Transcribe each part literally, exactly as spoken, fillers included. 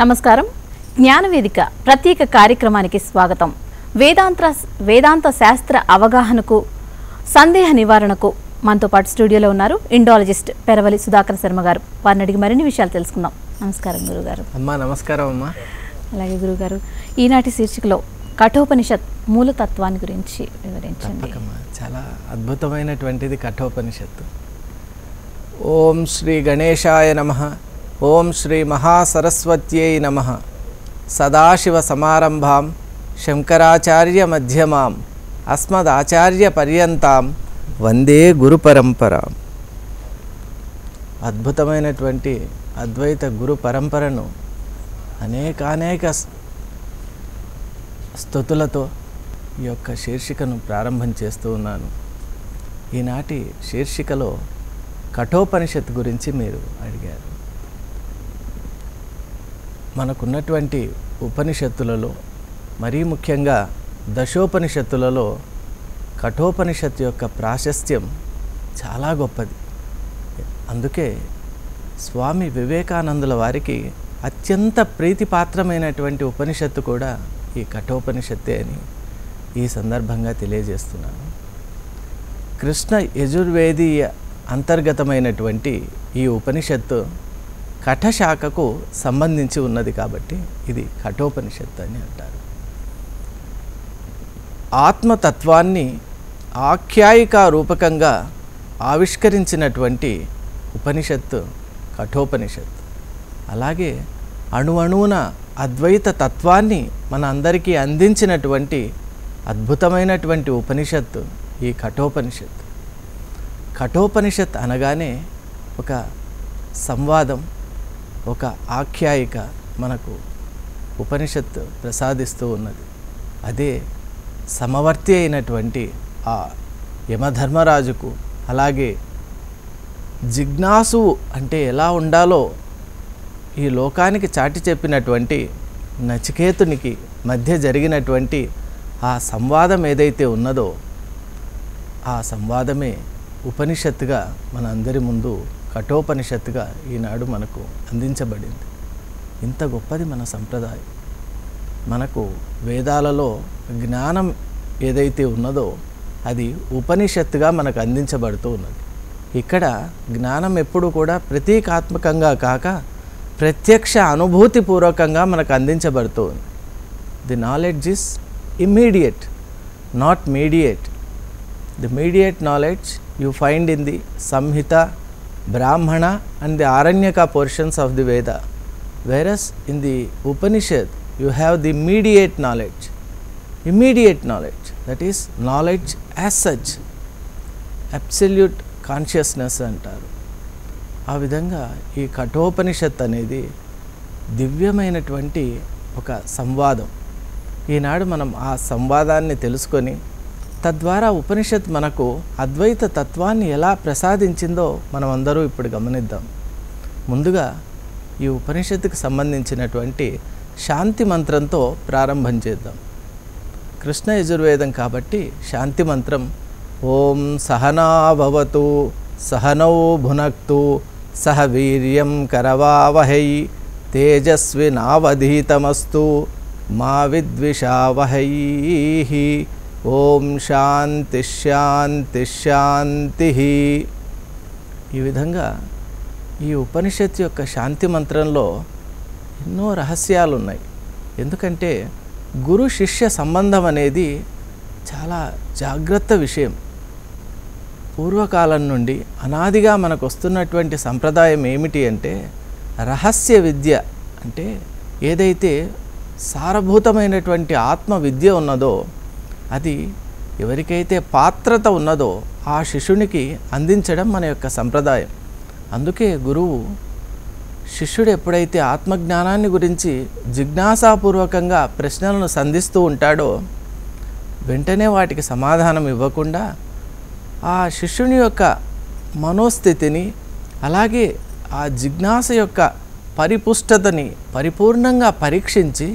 నమస్కారం. జ్ఞానవేదిక ప్రత్యేక కార్యక్రమానికి స్వాగతం. వేదాంత వేదాంత శాస్త్ర అవగాహనకు, సందేహ నివారణకు మనతో పాటు స్టూడియోలో ఉన్నారు ఇండాలజిస్ట్ పెరవలి సుధాకర్ శర్మ గారు. వారిని అడిగి మరిన్ని విషయాలు తెలుసుకుందాం. నమస్కారం గురుగారు. అమ్మా నమస్కారం అమ్మా. అలాగే గురుగారు, ఈనాటి శీర్షికలో కఠోపనిషత్ మూలతత్వాన్ని గురించి వివరించండి. చాలా అద్భుతమైనటువంటిది కఠోపనిషత్తు. ఓం శ్రీ గణేశాయ నమః, ఓం శ్రీ మహాసరస్వత్యై నమః, సదాశివ సమారంభాం శంకరాచార్య మధ్యమాం అస్మదాచార్య పర్యంతం వందే గురు పరంపర. అద్భుతమైనటువంటి అద్వైత గురు పరంపరను అనేకానేక స్తుతులతో ఈ యొక్క శీర్షికను ప్రారంభం చేస్తూ ఉన్నాను. ఈనాటి శీర్షికలో కఠోపనిషత్తు గురించి మీరు అడిగారు. మనకున్నటువంటి ఉపనిషత్తులలో, మరీ ముఖ్యంగా దశోపనిషత్తులలో కఠోపనిషత్తు యొక్క ప్రాశస్త్యం చాలా గొప్పది. అందుకే స్వామి వివేకానందుల వారికి అత్యంత ప్రీతిపాత్రమైనటువంటి ఉపనిషత్తు కూడా ఈ కఠోపనిషత్తే అని ఈ సందర్భంగా తెలియజేస్తున్నాను. కృష్ణ యజుర్వేదీయ అంతర్గతమైనటువంటి ఈ ఉపనిషత్తు కఠశాఖకు సంబంధించి ఉన్నది కాబట్టి ఇది కఠోపనిషత్తు అని అంటారు. ఆత్మతత్వాన్ని ఆఖ్యాయిక రూపకంగా ఆవిష్కరించినటువంటి ఉపనిషత్తు కఠోపనిషత్తు. అలాగే అణువణువున అద్వైత తత్వాన్ని మన అందరికీ అందించినటువంటి అద్భుతమైనటువంటి ఉపనిషత్తు ఈ కఠోపనిషత్తు. కఠోపనిషత్ అనగానే ఒక సంవాదం, ఒక ఆఖ్యాయిక మనకు ఉపనిషత్తు ప్రసాదిస్తూ ఉన్నది. అదే సమవర్తి అయినటువంటి ఆ యమధర్మరాజుకు, అలాగే జిజ్ఞాసు అంటే ఎలా ఉండాలో ఈ లోకానికి చాటి చెప్పినటువంటి నచికేతునికి మధ్య జరిగినటువంటి ఆ సంవాదం ఏదైతే ఉన్నదో ఆ సంవాదమే ఉపనిషత్తుగా మన అందరి ముందు కఠోపనిషత్తుగా ఈనాడు మనకు అందించబడింది. ఇంత గొప్పది మన సంప్రదాయం. మనకు వేదాలలో జ్ఞానం ఏదైతే ఉన్నదో అది ఉపనిషత్తుగా మనకు అందించబడుతూ ఉన్నది. ఇక్కడ జ్ఞానం ఎప్పుడు కూడా ప్రతీకాత్మకంగా కాక ప్రత్యక్ష అనుభూతిపూర్వకంగా మనకు అందించబడుతూ ఉంది. The knowledge is immediate, not mediate. The mediate knowledge you find in the Samhita, Brahmana and the Aranyaka portions of the Veda, whereas in the Upanishad you have the mediate knowledge, immediate knowledge, that is knowledge as such, absolute consciousness అంటారు. ఆ విధంగా ఈ కఠోపనిషత్ అనేది దివ్యమైనటువంటి ఒక సంవాదం. ఈనాడు మనం ఆ సంవాదాన్ని తెలుసుకొని తద్వారా ఉపనిషత్ మనకు అద్వైత తత్వాన్ని ఎలా ప్రసాదించిందో మనం అందరూ ఇప్పుడు గమనిద్దాం. ముందుగా ఈ ఉపనిషత్తుకు సంబంధించినటువంటి శాంతి మంత్రంతో ప్రారంభం చేద్దాం. కృష్ణ యజుర్వేదం కాబట్టి శాంతి మంత్రం ఓం సహనా భవతు సహనౌ భునక్తు సహ వీర్యం కరవావహై తేజస్వి నావధీతమస్తు మా విద్విషావహై. ఓం శాంతి శాంతి శాంతి. ఈ విధంగా ఈ ఉపనిషత్తు యొక్క శాంతి మంత్రంలో ఎన్నో రహస్యాలు ఉన్నాయి. ఎందుకంటే గురు శిష్య సంబంధం అనేది చాలా జాగ్రత్త విషయం. పూర్వకాలం నుండి అనాదిగా మనకు వస్తున్నటువంటి సంప్రదాయం ఏమిటి అంటే రహస్య విద్య, అంటే ఏదైతే సారభూతమైనటువంటి ఆత్మ విద్య ఉన్నదో అది ఎవరికైతే పాత్రత ఉన్నదో ఆ శిష్యునికి అందించడం మన యొక్క సంప్రదాయం. అందుకే గురువు శిష్యుడు ఎప్పుడైతే ఆత్మజ్ఞానాన్ని గురించి జిజ్ఞాసాపూర్వకంగా ప్రశ్నలను సంధిస్తూ ఉంటాడో వెంటనే వాటికి సమాధానం ఇవ్వకుండా ఆ శిష్యుని యొక్క మనోస్థితిని అలాగే ఆ జిజ్ఞాస యొక్క పరిపుష్టతని పరిపూర్ణంగా పరీక్షించి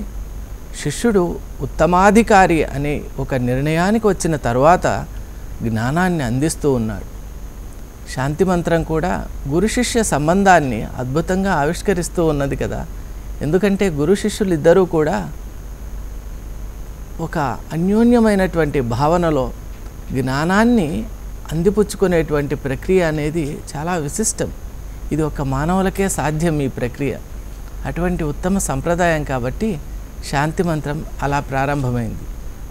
శిష్యుడు ఉత్తమాధికారి అనే ఒక నిర్ణయానికి వచ్చిన తర్వాత జ్ఞానాన్ని అందిస్తూ ఉన్నాడు. శాంతి మంత్రం కూడా గురు శిష్య సంబంధాన్ని అద్భుతంగా ఆవిష్కరిస్తూ ఉన్నది కదా. ఎందుకంటే గురు శిష్యులు ఇద్దరూ కూడా ఒక అన్యోన్యమైనటువంటి భావనలో జ్ఞానాన్ని అందిపుచ్చుకునేటువంటి ప్రక్రియ అనేది చాలా విశిష్టం. ఇది ఒక మానవులకే సాధ్యం ఈ ప్రక్రియ. అటువంటి ఉత్తమ సంప్రదాయం కాబట్టి శాంతి మంత్రం అలా ప్రారంభమైంది.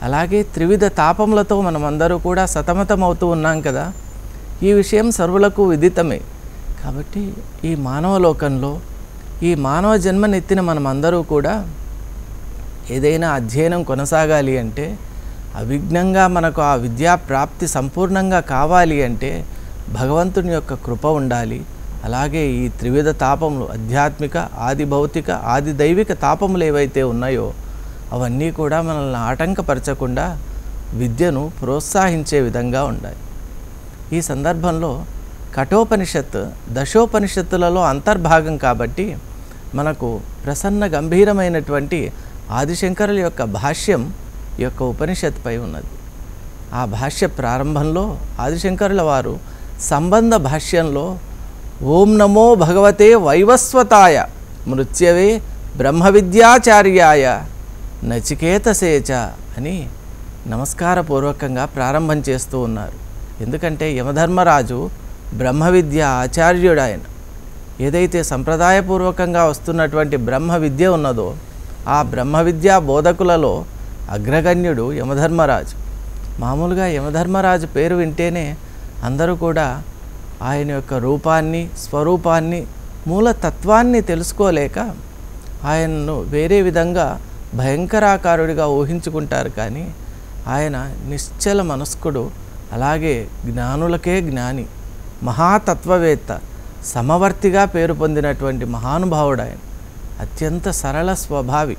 అలాగే త్రివిధ తాపములతో మనమందరూ కూడా సతమతమవుతూ ఉన్నాం కదా, ఈ విషయం సర్వులకు విదితమే. కాబట్టి ఈ మానవ లోకంలో ఈ మానవ జన్మనెత్తిన మనమందరూ కూడా ఏదైనా అధ్యయనం కొనసాగాలి అంటే, అవిఘ్నంగా మనకు ఆ విద్యా ప్రాప్తి సంపూర్ణంగా కావాలి అంటే భగవంతుని యొక్క కృప ఉండాలి. అలాగే ఈ త్రివిధ తాపములు ఆధ్యాత్మిక, ఆది భౌతిక, ఆది దైవిక తాపములు ఏవైతే ఉన్నాయో అవన్నీ కూడా మనల్ని ఆటంకపరచకుండా విద్యను ప్రోత్సహించే విధంగా ఉండాలి. ఈ సందర్భంలో కఠోపనిషత్ దశోపనిషత్తులలో అంతర్భాగం కాబట్టి మనకు ప్రసన్న గంభీరమైనటువంటి ఆదిశంకరుల యొక్క భాష్యం ఈ యొక్క ఉపనిషత్తుపై ఉన్నది. ఆ భాష్య ప్రారంభంలో ఆదిశంకరుల వారు సంబంధ భాష్యంలో ఓం నమో భగవతే వైవస్వతాయ మృత్యవే బ్రహ్మ విద్యాచార్యాయ నచికేతసేచ అని నమస్కారపూర్వకంగా ప్రారంభం చేస్తూ ఉన్నారు. ఎందుకంటే యమధర్మరాజు బ్రహ్మ విద్య ఆచార్యుడు. ఆయన ఏదైతే సంప్రదాయపూర్వకంగా వస్తున్నటువంటి బ్రహ్మ విద్య ఉన్నదో ఆ బ్రహ్మ విద్యా బోధకులలో అగ్రగణ్యుడు యమధర్మరాజు. మామూలుగా యమధర్మరాజు పేరు వింటేనే అందరూ కూడా ఆయన యొక్క రూపాన్ని, స్వరూపాన్ని, మూలతత్వాన్ని తెలుసుకోలేక ఆయన్ను వేరే విధంగా భయంకరాకారుడిగా ఊహించుకుంటారు. కానీ ఆయన నిశ్చల మనస్కుడు, అలాగే జ్ఞానులకే జ్ఞాని, మహాతత్వవేత్త, సమవర్తిగా పేరు పొందినటువంటి మహానుభావుడు. ఆయన అత్యంత సరళ స్వభావి.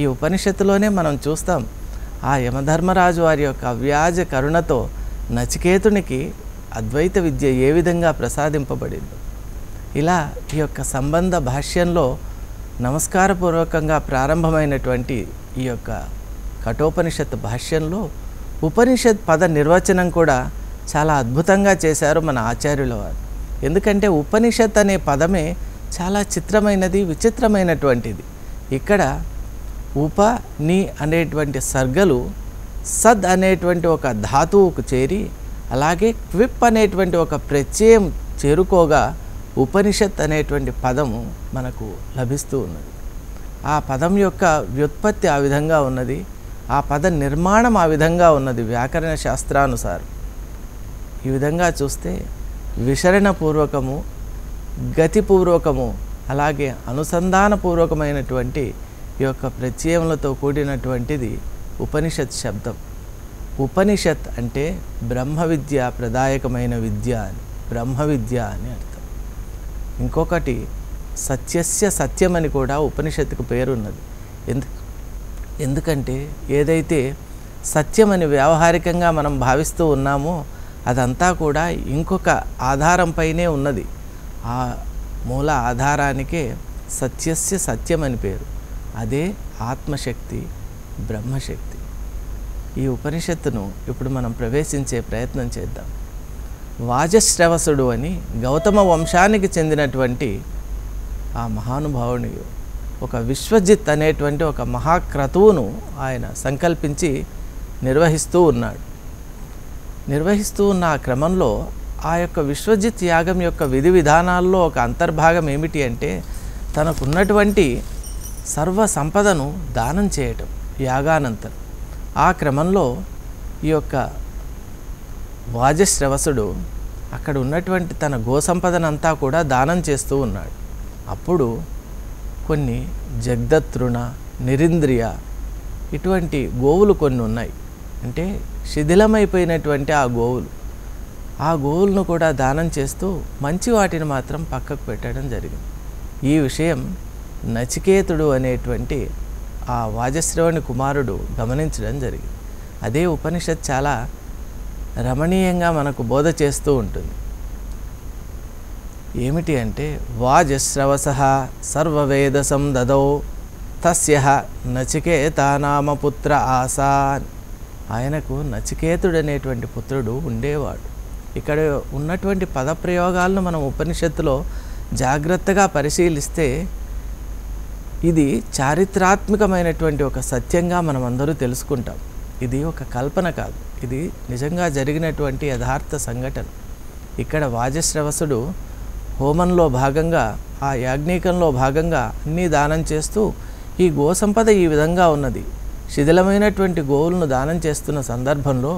ఈ ఉపనిషత్తులోనే మనం చూస్తాం ఆ యమధర్మరాజు వారి యొక్క అవ్యాజ కరుణతో నచికేతునికి అద్వైత విద్య ఏ విధంగా ప్రసాదింపబడిందో. ఇలా ఈ యొక్క సంబంధ భాష్యంలో నమస్కారపూర్వకంగా ప్రారంభమైనటువంటి ఈ యొక్క కఠోపనిషత్ భాష్యంలో ఉపనిషత్ పద నిర్వచనం కూడా చాలా అద్భుతంగా చేశారు మన ఆచార్యుల వారు. ఎందుకంటే ఉపనిషత్ అనే పదమే చాలా చిత్రమైనది, విచిత్రమైనటువంటిది. ఇక్కడ ఉప, ని అనేటువంటి సర్గలు సద్ అనేటువంటి ఒక ధాతువుకు చేరి అలాగే క్విప్ అనేటువంటి ఒక ప్రత్యయం చేరుకోగా ఉపనిషత్ అనేటువంటి పదము మనకు లభిస్తూ ఉన్నది. ఆ పదం యొక్క వ్యుత్పత్తి ఆ విధంగా ఉన్నది, ఆ పద నిర్మాణం ఆ విధంగా ఉన్నది. వ్యాకరణ శాస్త్రానుసారం ఈ విధంగా చూస్తే విసరణపూర్వకము, గతిపూర్వకము, అలాగే అనుసంధానపూర్వకమైనటువంటి ఈ యొక్క ప్రత్యయములతో కూడినటువంటిది ఉపనిషత్ శబ్దం. ఉపనిషత్ అంటే బ్రహ్మ విద్య ప్రదాయకమైన విద్య అని, బ్రహ్మ విద్య అని అర్థం. ఇంకొకటి సత్యస్య సత్యం అని కూడా ఉపనిషత్తుకు పేరున్నది. ఎందు ఎందుకంటే ఏదైతే సత్యం అని వ్యావహారికంగా మనం భావిస్తూ ఉన్నామో అదంతా కూడా ఇంకొక ఆధారంపైనే ఉన్నది. ఆ మూల ఆధారానికే సత్యస్య సత్యం అని పేరు. అదే ఆత్మశక్తి, బ్రహ్మశక్తి. ఈ ఉపనిషత్తును ఇప్పుడు మనం ప్రవేశించే ప్రయత్నం చేద్దాం. వాజశ్రవసుడు అని గౌతమ వంశానికి చెందినటువంటి ఆ మహానుభావుని ఒక విశ్వజిత్ అనేటువంటి ఒక మహాక్రతువును ఆయన సంకల్పించి నిర్వహిస్తూ ఉన్నాడు. నిర్వహిస్తూ ఉన్న ఆ క్రమంలో ఆ యొక్క విశ్వజిత్ యాగం యొక్క విధి విధానాల్లో ఒక అంతర్భాగం ఏమిటి అంటే తనకున్నటువంటి సర్వ సంపదను దానం చేయటం యాగానంతరం. ఆ క్రమంలో ఈ యొక్క వాజశ్రవసుడు అక్కడ ఉన్నటువంటి తన గోసంపదనంతా కూడా దానం చేస్తూ ఉన్నాడు. అప్పుడు కొన్ని జగ్దతృణ, నిరింద్రియ ఇటువంటి గోవులు కొన్ని ఉన్నాయి. అంటే శిథిలమైపోయినటువంటి ఆ గోవులు, ఆ గోవులను కూడా దానం చేస్తూ మంచి వాటిని మాత్రం పక్కకు పెట్టడం జరిగింది. ఈ విషయం నచికేతుడు అనేటువంటి ఆ వాజశ్రవణి కుమారుడు గమనించడం జరిగింది. అదే ఉపనిషత్ చాలా రమణీయంగా మనకు బోధ చేస్తూ ఉంటుంది. ఏమిటి అంటే వాజశ్రవస సర్వవేదసం దదౌ తస్య నచికేతానామ పుత్ర ఆసా. ఆయనకు నచికేతుడు అనేటువంటి పుత్రుడు ఉండేవాడు. ఇక్కడ ఉన్నటువంటి పదప్రయోగాలను మనం ఉపనిషత్తులో జాగ్రత్తగా పరిశీలిస్తే ఇది చారిత్రాత్మకమైనటువంటి ఒక సత్యంగా మనం అందరూ తెలుసుకుంటాం. ఇది ఒక కల్పన కాదు, ఇది నిజంగా జరిగినటువంటి యథార్థ సంఘటన. ఇక్కడ వాజశ్రవసుడు హోమంలో భాగంగా, ఆ యాజ్ఞికంలో భాగంగా అన్నీ దానం చేస్తూ, ఈ గో సంపద ఈ విధంగా ఉన్నది, శిథిలమైనటువంటి గోవులను దానం చేస్తున్న సందర్భంలో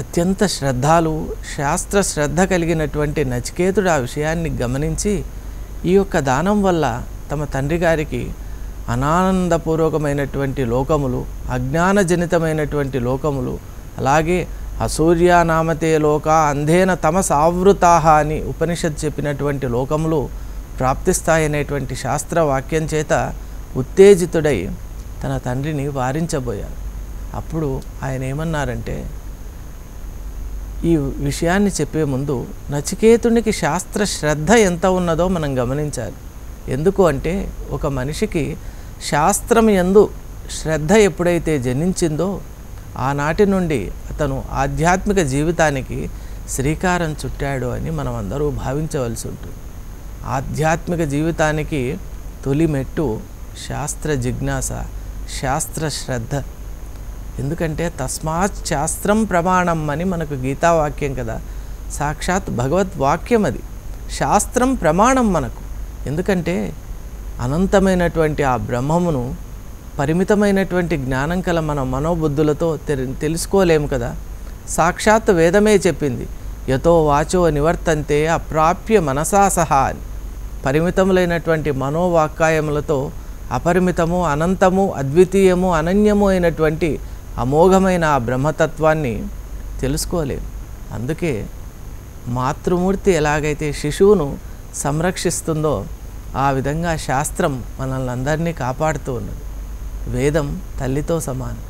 అత్యంత శ్రద్ధాలు శాస్త్ర శ్రద్ధ కలిగినటువంటి నచికేతుడు ఆ విషయాన్ని గమనించి, ఈ యొక్క దానం వల్ల తమ తండ్రి గారికి అనానందపూర్వకమైనటువంటి లోకములు, అజ్ఞానజనితమైనటువంటి లోకములు, అలాగే అసూర్యానామతే లోక అంధేన తమసావృతాహ అని ఉపనిషత్ చెప్పినటువంటి లోకములు ప్రాప్తిస్తాయనేటువంటి శాస్త్రవాక్యం చేత ఉత్తేజితుడై తన తండ్రిని వారించబోయారు. అప్పుడు ఆయన ఏమన్నారంటే, ఈ విషయాన్ని చెప్పే ముందు నచికేతునికి శాస్త్ర శ్రద్ధ ఎంత ఉన్నదో మనం గమనించాలి. ఎందుకు అంటే, ఒక మనిషికి శాస్త్రం యందు శ్రద్ధ ఎప్పుడైతే జనించిందో ఆనాటి నుండి అతను ఆధ్యాత్మిక జీవితానికి శ్రీకారం చుట్టాడు అని మనం అందరూ భావించవలసి ఉంటుంది. ఆధ్యాత్మిక జీవితానికి తొలి మెట్టు శాస్త్ర జిజ్ఞాస, శాస్త్ర శ్రద్ధ. ఎందుకంటే తస్మాత్ శాస్త్రం ప్రమాణం అని మనకు గీతావాక్యం కదా, సాక్షాత్ భగవద్వాక్యం అది. శాస్త్రం ప్రమాణం మనకు, ఎందుకంటే అనంతమైనటువంటి ఆ బ్రహ్మమును పరిమితమైనటువంటి జ్ఞానం కల మన మనోబుద్ధులతో తెలుసుకోలేము కదా. సాక్షాత్ వేదమే చెప్పింది, యతో వాచో నివర్తంతే అప్రాప్య మనసా సహా అని. పరిమితములైనటువంటి మనోవాక్కాయములతో అపరిమితము, అనంతము, అద్వితీయము, అనన్యము అయినటువంటి అమోఘమైన ఆ బ్రహ్మతత్వాన్ని తెలుసుకోలేము. అందుకే మాతృమూర్తి ఎలాగైతే శిశువును సంరక్షిస్తుందో ఆ విధంగా శాస్త్రం మనల్ని అందరినీ కాపాడుతూ ఉన్నది. వేదం తల్లితో సమానం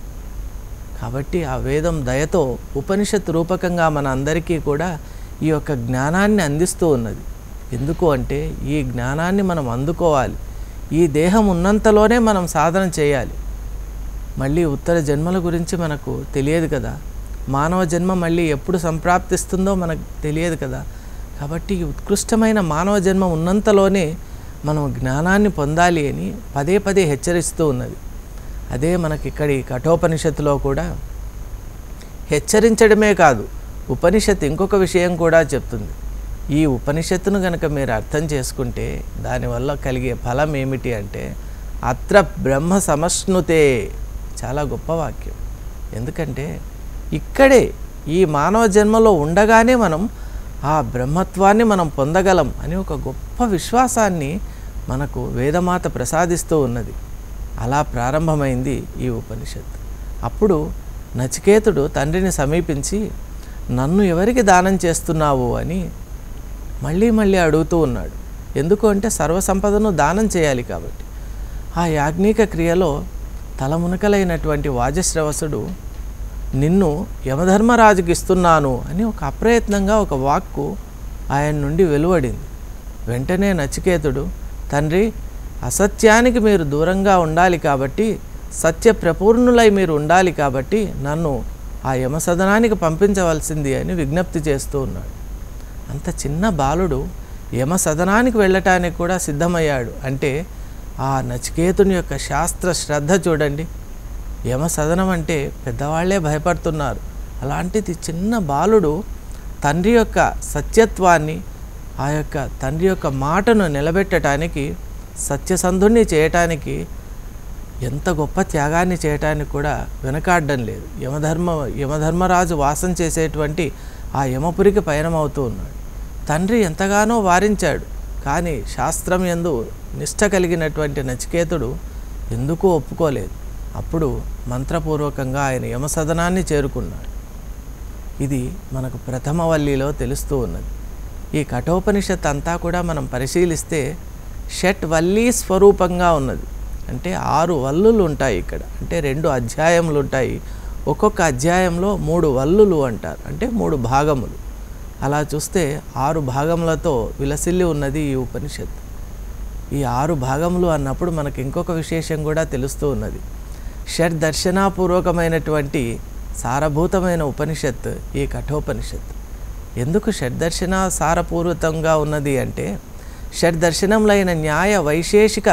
కాబట్టి ఆ వేదం దయతో ఉపనిషత్ రూపకంగా మన అందరికీ కూడా ఈ యొక్క జ్ఞానాన్ని అందిస్తూ ఉన్నది. ఎందుకు అంటే ఈ జ్ఞానాన్ని మనం అందుకోవాలి. ఈ దేహం ఉన్నంతలోనే మనం సాధన చేయాలి. మళ్ళీ ఉత్తర జన్మల గురించి మనకు తెలియదు కదా, మానవ జన్మ మళ్ళీ ఎప్పుడు సంప్రాప్తిస్తుందో మనకు తెలియదు కదా. కాబట్టి ఈ ఉత్కృష్టమైన మానవ జన్మ ఉన్నంతలోనే మనం జ్ఞానాన్ని పొందాలి అని పదే పదే హెచ్చరిస్తూ ఉన్నది. అదే మనకి ఇక్కడి కఠోపనిషత్తులో కూడా హెచ్చరించడమే కాదు, ఉపనిషత్ ఇంకొక విషయం కూడా చెప్తుంది. ఈ ఉపనిషత్తును గనక మీరు అర్థం చేసుకుంటే దానివల్ల కలిగే ఫలం ఏమిటి అంటే, అత్ర బ్రహ్మ సమష్ణుతే. చాలా గొప్ప వాక్యం. ఎందుకంటే ఇక్కడే ఈ మానవ జన్మలో ఉండగానే మనం ఆ బ్రహ్మత్వాన్ని మనం పొందగలం అని ఒక గొప్ప విశ్వాసాన్ని మనకు వేదమాత ప్రసాదిస్తూ ఉన్నది. అలా ప్రారంభమైంది ఈ ఉపనిషత్తు. అప్పుడు నచికేతుడు తండ్రిని సమీపించి, నన్ను ఎవరికి దానం చేస్తున్నావు అని మళ్ళీ మళ్ళీ అడుగుతూ ఉన్నాడు. ఎందుకు అంటే సర్వసంపదను దానం చేయాలి కాబట్టి. ఆ యాజ్ఞిక క్రియలో తలమునకలైనటువంటి వాజశ్రవసుడు, నిన్ను యమధర్మరాజుకి ఇస్తున్నాను అని ఒక అప్రయత్నంగా ఒక వాక్కు ఆయన నుండి వెలువడింది. వెంటనే నచికేతుడు, తండ్రి అసత్యానికి మీరు దూరంగా ఉండాలి కాబట్టి, సత్య ప్రపూర్ణులై మీరు ఉండాలి కాబట్టి నన్ను ఆ యమసదనానికి పంపించవలసింది అని విజ్ఞప్తి చేస్తూ ఉన్నాడు. అంత చిన్న బాలుడు యమసదనానికి వెళ్ళటానికి కూడా సిద్ధమయ్యాడు అంటే ఆ నచికేతుని యొక్క శాస్త్ర శ్రద్ధ చూడండి. యమసదనం అంటే పెద్దవాళ్లే భయపడుతున్నారు, అలాంటిది చిన్న బాలుడు తండ్రి యొక్క సత్యత్వాన్ని, ఆ యొక్క తండ్రి యొక్క మాటను నిలబెట్టడానికి, సత్యసంధుణ్ణి చేయటానికి, ఎంత గొప్ప త్యాగాన్ని చేయటానికి కూడా వెనకాడడం లేదు. యమధర్మ యమధర్మరాజు వాసం చేసేటువంటి ఆ యమపురికి పయనమవుతూ ఉన్నాడు. తండ్రి ఎంతగానో వారించాడు, కానీ శాస్త్రం యందు నిష్ట కలిగినటువంటి నచికేతుడు ఎందుకు ఒప్పుకోలేదు. అప్పుడు మంత్రపూర్వకంగా ఆయన యమసదనాన్ని చేరుకున్నాడు. ఇది మనకు ప్రథమ వల్లిలో తెలుస్తూ ఉన్నది. ఈ కఠోపనిషత్ అంతా కూడా మనం పరిశీలిస్తే షట్ వల్లీ స్వరూపంగా ఉన్నది. అంటే ఆరు వల్లులు ఉంటాయి ఇక్కడ, అంటే రెండు అధ్యాయములు ఉంటాయి. ఒక్కొక్క అధ్యాయంలో మూడు వల్లులు అంటారు, అంటే మూడు భాగములు. అలా చూస్తే ఆరు భాగములతో విలసిల్లి ఉన్నది ఈ ఉపనిషత్తు. ఈ ఆరు భాగములు అన్నప్పుడు మనకు ఇంకొక విశేషం కూడా తెలుస్తూ ఉన్నది. షడ్ దర్శనాపూర్వకమైనటువంటి సారభూతమైన ఉపనిషత్ ఈ కఠోపనిషత్తు. ఎందుకు షడ్దర్శన సారపూరితంగా ఉన్నది అంటే, షడ్దర్శనములైన న్యాయ వైశేషిక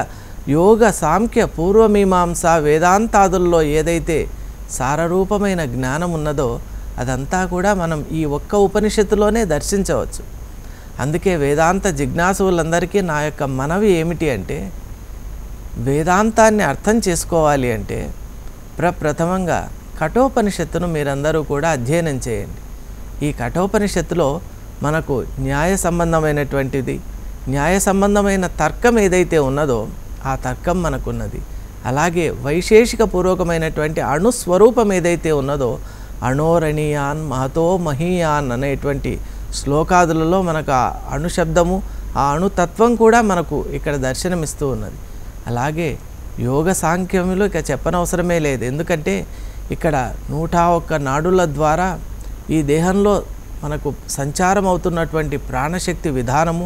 యోగ సాంఖ్య పూర్వమీమాంస వేదాంతాదుల్లో ఏదైతే సారరూపమైన జ్ఞానం ఉన్నదో అదంతా కూడా మనం ఈ ఒక్క ఉపనిషత్తులోనే దర్శించవచ్చు. అందుకే వేదాంత జిజ్ఞాసులందరికీ నా యొక్క మనవి ఏమిటి అంటే, వేదాంతాన్ని అర్థం చేసుకోవాలి అంటే ప్రప్రథమంగా కఠోపనిషత్తును మీరందరూ కూడా అధ్యయనం చేయండి. ఈ కఠోపనిషత్తులో మనకు న్యాయ సంబంధమైనటువంటిది, న్యాయ సంబంధమైన తర్కం ఏదైతే ఉన్నదో ఆ తర్కం మనకున్నది. అలాగే వైశేషిక పూర్వకమైనటువంటి అణుస్వరూపం ఏదైతే ఉన్నదో అణోరణీయాన్ మహతో మహీయాన్ అనేటువంటి శ్లోకాదులలో మనకు ఆ అణుశబ్దము ఆ అణుతత్వం కూడా మనకు ఇక్కడ దర్శనమిస్తూ ఉన్నది. అలాగే యోగ సాంఖ్యములు ఇక చెప్పనవసరమే లేదు. ఎందుకంటే ఇక్కడ నూట ఒక్క నాడుల ద్వారా ఈ దేహంలో మనకు సంచారం అవుతున్నటువంటి ప్రాణశక్తి విధానము,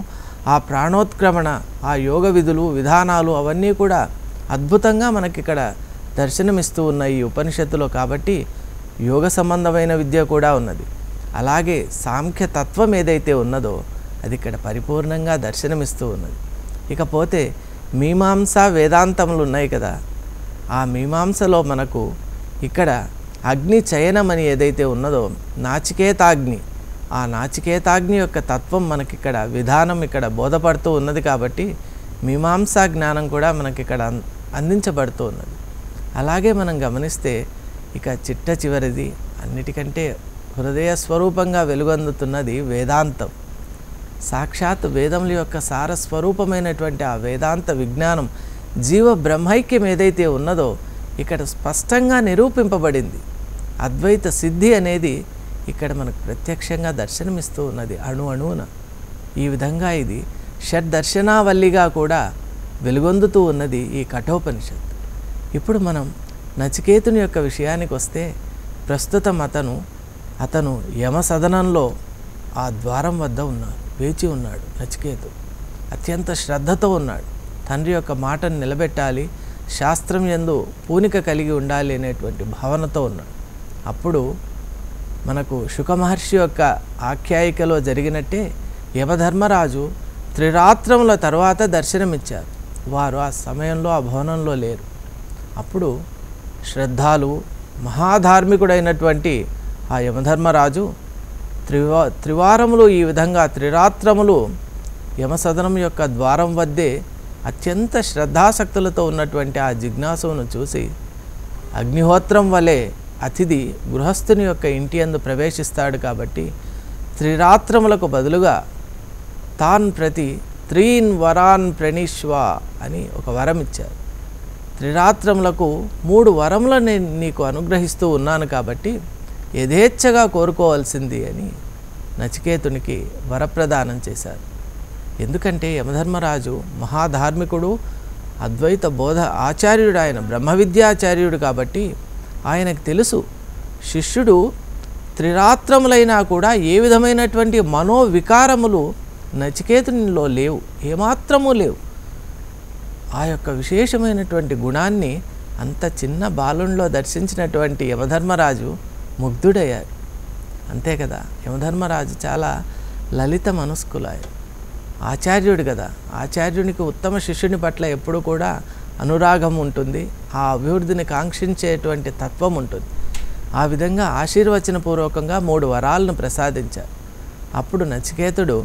ఆ ప్రాణోత్క్రమణ, ఆ యోగ విధులు విధానాలు అవన్నీ కూడా అద్భుతంగా మనకి ఇక్కడ దర్శనమిస్తూ ఉన్నాయి ఈ ఉపనిషత్తులో. కాబట్టి యోగ సంబంధమైన విద్య కూడా ఉన్నది. అలాగే సాంఖ్యతత్వం ఏదైతే ఉన్నదో అది ఇక్కడ పరిపూర్ణంగా దర్శనమిస్తూ ఉన్నది. ఇకపోతే మీమాంస వేదాంతములు ఉన్నాయి కదా, ఆ మీమాంసలో మనకు ఇక్కడ అగ్ని చయనం అని ఏదైతే ఉన్నదో నాచికేతాగ్ని, ఆ నాచికేతాగ్ని యొక్క తత్వం మనకిక్కడ విధానం ఇక్కడ బోధపడుతూ ఉన్నది. కాబట్టి మీమాంసా జ్ఞానం కూడా మనకిక్కడ అందించబడుతూ ఉన్నది. అలాగే మనం గమనిస్తే ఇక చిట్ట చివరిది అన్నిటికంటే హృదయ స్వరూపంగా వెలుగొందుతున్నది వేదాంతం. సాక్షాత్ వేదముల యొక్క సారస్వరూపమైనటువంటి ఆ వేదాంత విజ్ఞానం జీవ బ్రహ్మైక్యం ఏదైతే ఉన్నదో ఇక్కడ స్పష్టంగా నిరూపింపబడింది. అద్వైత సిద్ధి అనేది ఇక్కడ మనకు ప్రత్యక్షంగా దర్శనమిస్తూ ఉన్నది అణు అణువున. ఈ విధంగా ఇది షడ్దర్శనావల్లిగా కూడా వెలుగొందుతూ ఉన్నది ఈ కఠోపనిషత్తు. ఇప్పుడు మనం నచికేతుని యొక్క విషయానికి వస్తే, ప్రస్తుతం అతను అతను యమసదనంలో ఆ ద్వారం వద్ద ఉన్నాడు, వేచి ఉన్నాడు. నచికేతు అత్యంత శ్రద్ధతో ఉన్నాడు. తండ్రి యొక్క మాటను నిలబెట్టాలి, శాస్త్రం యందు పూనిక కలిగి ఉండాలి అనేటువంటి భావనతో ఉన్నాడు. అప్పుడు మనకు శుకమహర్షి యొక్క ఆఖ్యాయికలో జరిగినట్టే యమధర్మరాజు త్రిరాత్రముల తర్వాత దర్శనమిచ్చారు. వారు ఆ సమయంలో ఆ భవనంలో లేరు. అప్పుడు శ్రద్ధాలు మహాధార్మికుడైనటువంటి ఆ యమధర్మరాజు త్రివా త్రివారములు ఈ విధంగా త్రిరాత్రములు యమసదనం యొక్క ద్వారం వద్దే అత్యంత శ్రద్ధాసక్తులతో ఉన్నటువంటి ఆ జిజ్ఞాసును చూసి అగ్నిహోత్రం వలె అతిథి గృహస్థుని యొక్క ఇంటి అందు ప్రవేశిస్తాడు. కాబట్టి త్రిరాత్రములకు బదులుగా తాన్ ప్రతి త్రీన్ వరాన్ ప్రణీష్వ అని ఒక వరం ఇచ్చారు. త్రిరాత్రములకు మూడు వరములను నేను నీకు అనుగ్రహిస్తూ ఉన్నాను, కాబట్టి యథేచ్ఛగా కోరుకోవాల్సింది అని నచికేతునికి వరప్రదానం చేశారు. ఎందుకంటే యమధర్మరాజు మహాధార్మికుడు, అద్వైత బోధ ఆచార్యుడు, ఆయన బ్రహ్మ విద్యాచార్యుడు. కాబట్టి ఆయనకు తెలుసు శిష్యుడు త్రిరాత్రములైనా కూడా ఏ విధమైనటువంటి మనోవికారములు నచికేతునిలో లేవు, ఏమాత్రము లేవు. ఆ యొక్క విశేషమైనటువంటి గుణాన్ని అంత చిన్న బాలునిలో దర్శించినటువంటి యమధర్మరాజు ముగ్ధుడయ్యారు. అంతే కదా, యమధర్మరాజు చాలా లలిత మనస్కులయ్యారు. ఆచార్యుడు కదా, ఆచార్యునికి ఉత్తమ శిష్యుని పట్ల ఎప్పుడూ కూడా అనురాగం ఉంటుంది, ఆ అభివృద్ధిని కాంక్షించేటువంటి తత్వం ఉంటుంది. ఆ విధంగా ఆశీర్వచనపూర్వకంగా మూడు వరాలను ప్రసాదించారు. అప్పుడు నచికేతుడు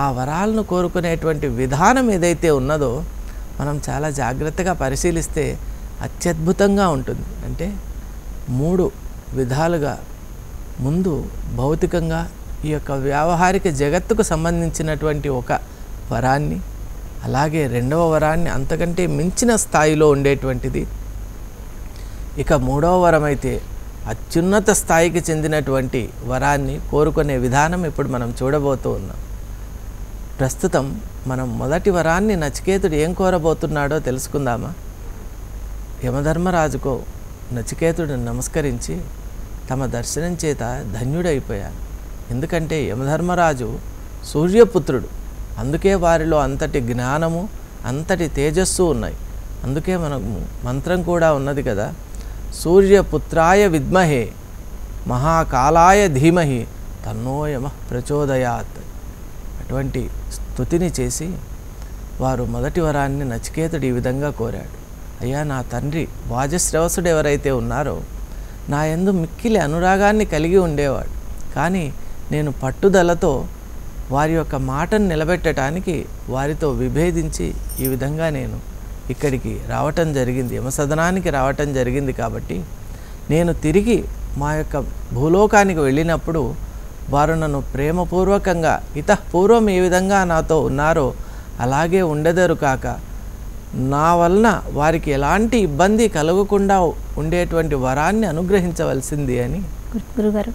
ఆ వరాలను కోరుకునేటువంటి విధానం ఏదైతే ఉన్నదో మనం చాలా జాగ్రత్తగా పరిశీలిస్తే అత్యద్భుతంగా ఉంటుంది. అంటే మూడు విధాలుగా, ముందు భౌతికంగా ఈ యొక్క వ్యావహారిక జగత్తుకు సంబంధించినటువంటి ఒక వరాన్ని, అలాగే రెండవ వరాన్ని అంతకంటే మించిన స్థాయిలో ఉండేటువంటిది, ఇక మూడవ వరం అయితే అత్యున్నత స్థాయికి చెందినటువంటి వరాన్ని కోరుకునే విధానం ఇప్పుడు మనం చూడబోతూ ఉన్నాం. ప్రస్తుతం మనం మొదటి వరాన్ని నచికేతుడు ఏం కోరబోతున్నాడో తెలుసుకుందామా? యమధర్మరాజుకు నచికేతుడు నమస్కరించి తమ దర్శనం చేత ధన్యుడైపోయాను. ఎందుకంటే యమధర్మరాజు సూర్యపుత్రుడు, అందుకే వారిలో అంతటి జ్ఞానము అంతటి తేజస్సు ఉన్నాయి. అందుకే మనకు మంత్రం కూడా ఉన్నది కదా, సూర్యపుత్రాయ విద్మహే మహాకాలాయ ధీమహి తన్నో యమ ప్రచోదయాత్. అటువంటి స్తుతిని చేసి వారు మొదటి వరాన్ని నచికేతుడు ఈ విధంగా కోరాడు. అయ్యా, నా తండ్రి వాజశ్రవసుడు ఎవరైతే ఉన్నారో నా యందు మిక్కిలి అనురాగాన్ని కలిగి ఉండేవాడు. కానీ నేను పట్టుదలతో వారి యొక్క మాటను నిలబెట్టడానికి వారితో విభేదించి ఈ విధంగా నేను ఇక్కడికి రావటం జరిగింది, యమసదనానికి రావటం జరిగింది. కాబట్టి నేను తిరిగి మా యొక్క భూలోకానికి వెళ్ళినప్పుడు వారు నన్ను ప్రేమపూర్వకంగా ఇతఃపూర్వం ఏ విధంగా నాతో ఉన్నారో అలాగే ఉండదరు కాక, నా వలన వారికి ఎలాంటి ఇబ్బంది కలగకుండా ఉండేటువంటి వరాన్ని అనుగ్రహించవలసింది అని గురుగారు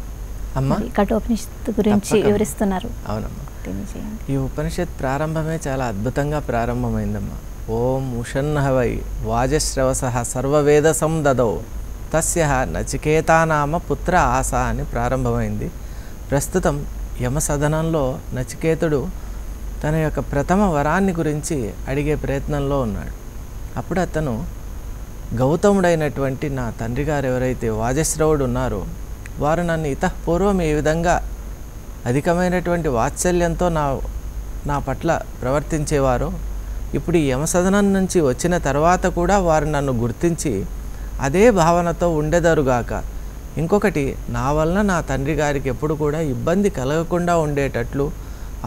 అమ్మా కఠోపనిషత్తు గురించి వివరిస్తున్నారు. అవునమ్మా, ఈ ఉపనిషత్ ప్రారంభమే చాలా అద్భుతంగా ప్రారంభమైందమ్మా. ఓం ఉషన్నహవై వాజశ్రవసః సర్వవేద సందదౌ తస్యః నచికేతానామ పుత్ర ఆస అని ప్రారంభమైంది. ప్రస్తుతం యమసదనంలో నచికేతుడు తన యొక్క ప్రథమ వరాన్ని గురించి అడిగే ప్రయత్నంలో ఉన్నాడు. అప్పుడు అతను గౌతముడైనటువంటి నా తండ్రి గారు ఎవరైతే వాజశ్రవుడు ఉన్నారో వారు నన్ను ఇతఃపూర్వం ఏ విధంగా అధికమైనటువంటి వాత్సల్యంతో నా నా పట్ల ప్రవర్తించేవారో ఇప్పుడు యమసదనం నుంచి వచ్చిన తర్వాత కూడా వారు నన్ను గుర్తించి అదే భావనతో ఉండేదరుగాక. ఇంకొకటి, నా వలన నా తండ్రి గారికి ఎప్పుడు కూడా ఇబ్బంది కలగకుండా ఉండేటట్లు,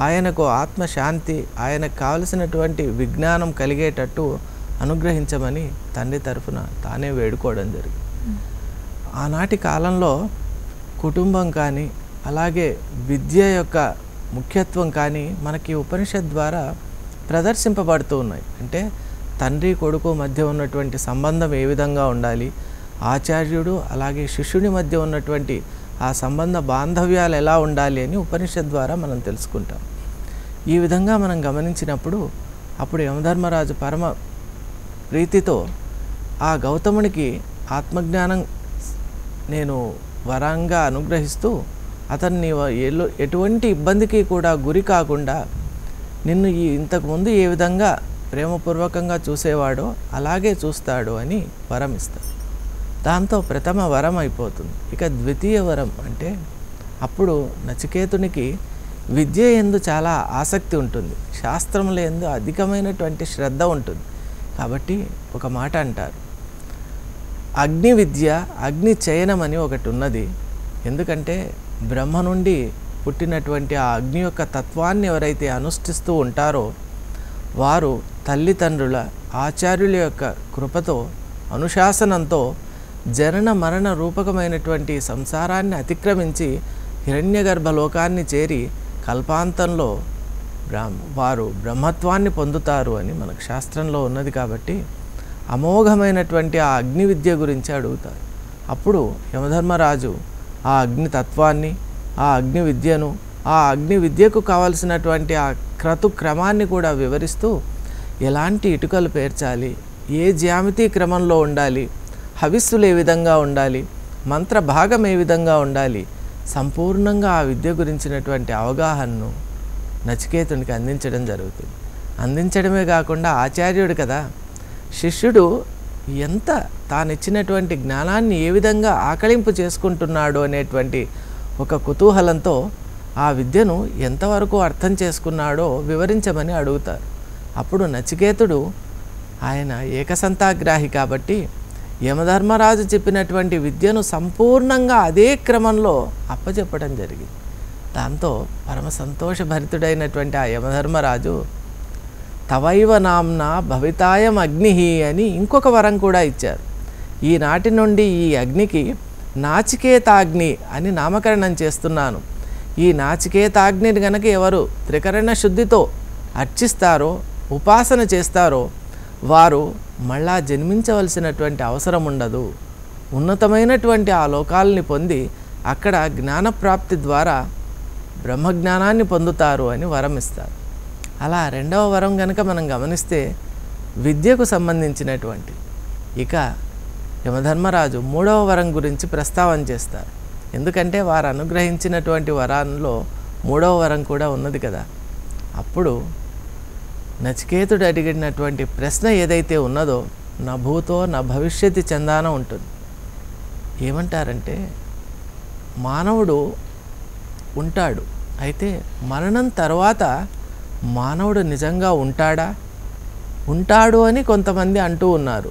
ఆయనకు ఆత్మశాంతి, ఆయనకు కావలసినటువంటి విజ్ఞానం కలిగేటట్టు అనుగ్రహించమని తండ్రి తరఫున తానే వేడుకోవడం జరిగింది. ఆనాటి కాలంలో కుటుంబం కానీ అలాగే విద్య యొక్క ముఖ్యత్వం కానీ మనకి ఉపనిషత్ ద్వారా ప్రదర్శింపబడుతూ ఉన్నాయి. అంటే తండ్రి కొడుకు మధ్య ఉన్నటువంటి సంబంధం ఏ విధంగా ఉండాలి, ఆచార్యుడు అలాగే శిష్యుని మధ్య ఉన్నటువంటి ఆ సంబంధ బాంధవ్యాలు ఎలా ఉండాలి అని ఉపనిషత్ ద్వారా మనం తెలుసుకుంటాం. ఈ విధంగా మనం గమనించినప్పుడు అప్పుడు యమధర్మరాజు పరమ ప్రీతితో ఆ గౌతమునికి ఆత్మజ్ఞానం నేను వరంగా అనుగ్రహిస్తూ అతన్ని ఎటువంటి ఇబ్బందికి కూడా గురి కాకుండా నిన్ను ఈ ఇంతకుముందు ఏ విధంగా ప్రేమపూర్వకంగా చూసేవాడో అలాగే చూస్తాడు అని వరం ఇస్తాడు. దాంతో ప్రథమ వరం అయిపోతుంది. ఇక ద్వితీయ వరం అంటే అప్పుడు నచికేతునికి విద్య యందు చాలా ఆసక్తి ఉంటుంది, శాస్త్రముల యందు అధికమైనటువంటి శ్రద్ధ ఉంటుంది. కాబట్టి ఒక మాట అంటారు, అగ్ని విద్య అగ్ని చయనం అని ఒకటి ఉన్నది. ఎందుకంటే బ్రహ్మ నుండి పుట్టినటువంటి ఆ అగ్ని యొక్క తత్వాన్ని ఎవరైతే అనుష్ఠిస్తూ ఉంటారో వారు తల్లిదండ్రుల ఆచార్యుల యొక్క కృపతో అనుశాసనంతో జనన మరణ రూపకమైనటువంటి సంసారాన్ని అతిక్రమించి హిరణ్యగర్భ లోకాన్ని చేరి కల్పాంతంలో బ్రహ్మ వారు బ్రహ్మత్వాన్ని పొందుతారు అని మనకు శాస్త్రంలో ఉన్నది. కాబట్టి అమోఘమైనటువంటి ఆ అగ్ని విద్య గురించి అడుగుతారు. అప్పుడు యమధర్మరాజు ఆ అగ్నితత్వాన్ని, ఆ అగ్ని విద్యను, ఆ అగ్ని విద్యకు కావలసినటువంటి ఆ క్రతుక్రమాన్ని కూడా వివరిస్తూ ఎలాంటి ఇటుకలు పేర్చాలి, ఏ జ్యామితి క్రమంలో ఉండాలి, హవిస్సులు ఏ విధంగా ఉండాలి, మంత్ర భాగం ఏ విధంగా ఉండాలి, సంపూర్ణంగా ఆ విద్య గురించినటువంటి అవగాహనను నచికేతునికి అందించడం జరుగుతుంది. అందించడమే కాకుండా ఆచార్యుడు కదా, శిష్యుడు ఎంత తానిచ్చినటువంటి జ్ఞానాన్ని ఏ విధంగా ఆకళింపు చేసుకుంటున్నాడు అనేటువంటి ఒక కుతూహలంతో ఆ విద్యను ఎంతవరకు అర్థం చేసుకున్నాడో వివరించమని అడుగుతారు. అప్పుడు నచికేతుడు ఆయన ఏకసంతాగ్రాహి కాబట్టి యమధర్మరాజు చెప్పినటువంటి విద్యను సంపూర్ణంగా అదే క్రమంలో అప్పచెప్పడం జరిగింది. దాంతో పరమ సంతోషభరితుడైనటువంటి ఆ యమధర్మరాజు తవైవ నామ్నా భవితాయం అగ్నిహి అని ఇంకొక వరం కూడా ఇచ్చారు. ఈనాటి నుండి ఈ అగ్నికి నాచికేతాగ్ని అని నామకరణం చేస్తున్నాను. ఈ నాచికేతాగ్నిని గనక ఎవరు త్రికరణ శుద్ధితో అర్చిస్తారో ఉపాసన చేస్తారో వారు మళ్ళా జన్మించవలసినటువంటి అవసరం ఉండదు. ఉన్నతమైనటువంటి ఆ లోకాలని పొంది అక్కడ జ్ఞానప్రాప్తి ద్వారా బ్రహ్మజ్ఞానాన్ని పొందుతారు అని వరం ఇస్తారు. అలా రెండవ వరం గనక మనం గమనిస్తే విద్యకు సంబంధించినటువంటి. ఇక యమధర్మరాజు మూడవ వరం గురించి ప్రస్తావన చేస్తారు. ఎందుకంటే వారు అనుగ్రహించినటువంటి వరాల్లో మూడవ వరం కూడా ఉన్నది కదా. అప్పుడు నచికేతుడు అడిగినటువంటి ప్రశ్న ఏదైతే ఉన్నదో నా భూతో నా భవిష్యత్తు చందానం ఉంటుంది. ఏమంటారంటే మానవుడు ఉంటాడు, అయితే మరణం తర్వాత మానవుడు నిజంగా ఉంటాడా, ఉంటాడు అని కొంతమంది అంటూ ఉన్నారు.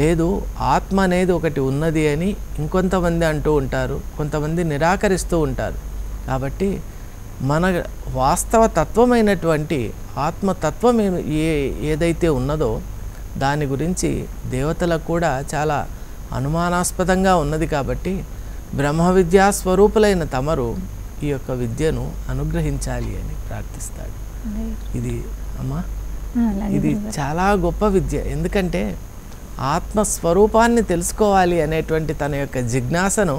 లేదు, ఆత్మ అనేది ఒకటి ఉన్నది అని ఇంకొంతమంది అంటూ ఉంటారు, కొంతమంది నిరాకరిస్తూ ఉంటారు. కాబట్టి మన వాస్తవ తత్వమైనటువంటి ఆత్మతత్వం ఏ ఏదైతే ఉన్నదో దాని గురించి దేవతలకు కూడా చాలా అనుమానాస్పదంగా ఉన్నది. కాబట్టి బ్రహ్మ విద్యా స్వరూపులైన తమరు ఈ యొక్క విద్యను అనుగ్రహించాలి అని ప్రార్థిస్తాడు. ఇది అమ్మా, ఇది చాలా గొప్ప విద్య. ఎందుకంటే ఆత్మస్వరూపాన్ని తెలుసుకోవాలి అనేటువంటి తన యొక్క జిజ్ఞాసను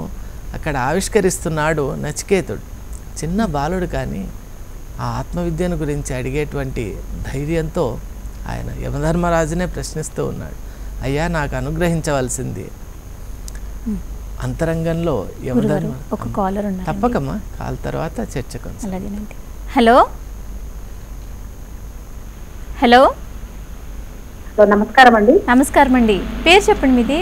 అక్కడ ఆవిష్కరిస్తున్నాడు నచికేతుడు. చిన్న బాలుడు కానీ ఆ ఆత్మవిద్యను గురించి అడిగేటువంటి ధైర్యంతో ఆయన యమధర్మరాజునే ప్రశ్నిస్తూ ఉన్నాడు, అయ్యా నాకు అనుగ్రహించవలసింది అంతరంగంలో యమధర్మ. ఒక కాలర్ ఉన్నారు, తప్పకమ్మా, కాల్ తర్వాత చర్చకు. హలో హలో, నమస్కారం అండి. నమస్కారం అండి, పేరు చెప్పండి మీది.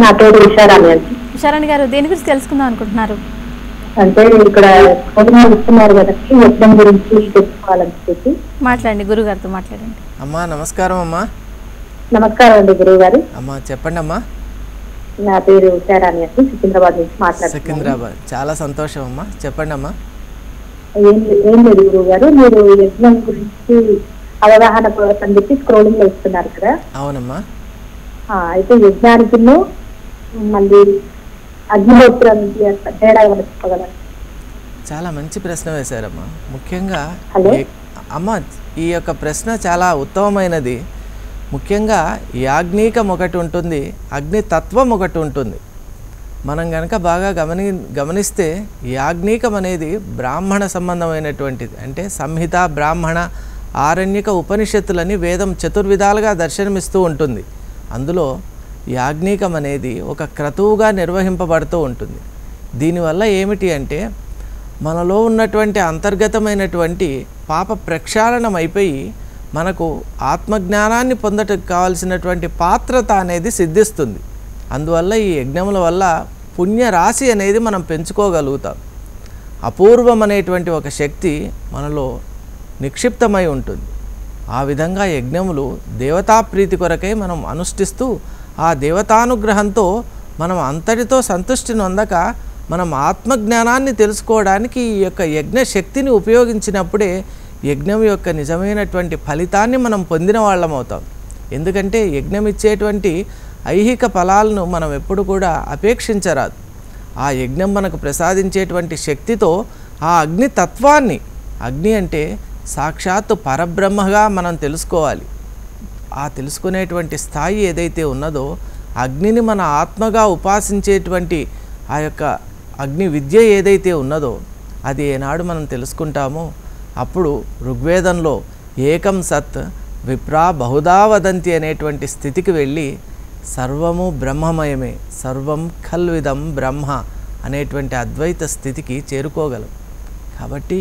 నా పేరు విశారాణి అండి. విశారాణి గారు దేని గురించి తెలుసుకుందాం అనుకుంటున్నారు? అంటే ఇక్కడ ఇస్తున్నారు కదండి, యజ్ఞం గురించి తెలుసుకోవాలని చెప్పి. మాట్లాడండి, గురువు గారితో మాట్లాడండి. అమ్మా నమస్కారం. అమ్మా నమస్కారం అండి గురువు గారు. అమ్మా చెప్పండి. అమ్మా నా పేరు విశారాణి అండి, సికింద్రాబాద్ నుంచి మాట్లాడుతున్నాను. సికింద్రాబాద్, చాలా సంతోషం అమ్మా, చెప్పండి. అమ్మా ఏం ఏం లేదు గురువు గారు, మీరు యజ్ఞం గురించి అవగాహన అని చెప్పి స్క్రోలింగ్ లో ఇస్తున్నారు కదా. అవునమ్మా. అయితే యజ్ఞానికి మళ్ళీ అగ్నిహోత్రం తేడా చెప్పగలరు? చాలా మంచి ప్రశ్న వేశారమ్మా. ముఖ్యంగా అమ్మ ఈ యొక్క ప్రశ్న చాలా ఉత్తమమైనది. ముఖ్యంగా యాజ్ఞికం ఒకటి ఉంటుంది, అగ్నితత్వం ఒకటి ఉంటుంది. మనం కనుక బాగా గమని గమనిస్తే యాజ్ఞికం అనేది బ్రాహ్మణ సంబంధమైనటువంటిది. అంటే సంహిత, బ్రాహ్మణ, ఆరణ్యక, ఉపనిషత్తులని వేదం చతుర్విధాలుగా దర్శనమిస్తూ ఉంటుంది. అందులో యాజ్ఞికం అనేది ఒక క్రతువుగా నిర్వహింపబడుతూ ఉంటుంది. దీనివల్ల ఏమిటి అంటే మనలో ఉన్నటువంటి అంతర్గతమైనటువంటి పాప ప్రక్షాళనం అయిపోయి మనకు ఆత్మజ్ఞానాన్ని పొందటకు కావలసినటువంటి పాత్రత అనేది సిద్ధిస్తుంది. అందువల్ల ఈ యజ్ఞముల వల్ల పుణ్యరాశి అనేది మనం పెంచుకోగలుగుతాం. అపూర్వమనేటువంటి ఒక శక్తి మనలో నిక్షిప్తమై ఉంటుంది. ఆ విధంగా యజ్ఞములు దేవతా ప్రీతి కొరకై మనం అనుష్ఠిస్తూ ఆ దేవతానుగ్రహంతో మనం అంతటితో సంతృష్టి నొందక మనం ఆత్మజ్ఞానాన్ని తెలుసుకోవడానికి ఈ యొక్క యజ్ఞ శక్తిని ఉపయోగించినప్పుడే యజ్ఞం యొక్క నిజమైనటువంటి ఫలితాన్ని మనం పొందిన వాళ్ళం అవుతాం. ఎందుకంటే యజ్ఞం ఇచ్చేటువంటి ఐహిక ఫలాలను మనం ఎప్పుడు కూడా అపేక్షించరాదు. ఆ యజ్ఞం మనకు ప్రసాదించేటువంటి శక్తితో ఆ అగ్నితత్వాన్ని, అగ్ని అంటే సాక్షాత్తు పరబ్రహ్మగా మనం తెలుసుకోవాలి. ఆ తెలుసుకునేటువంటి స్థాయి ఏదైతే ఉన్నదో అగ్నిని మన ఆత్మగా ఉపాసించేటువంటి ఆ యొక్క అగ్ని విద్య ఏదైతే ఉన్నదో అది ఏనాడు మనం తెలుసుకుంటామో అప్పుడు ఋగ్వేదంలో ఏకం సత్ విప్రా బహుదా వదంతి అనేటువంటి స్థితికి వెళ్ళి సర్వము బ్రహ్మమయమే, సర్వం ఖల్విదం బ్రహ్మ అనేటువంటి అద్వైత స్థితికి చేరుకోగలం. కాబట్టి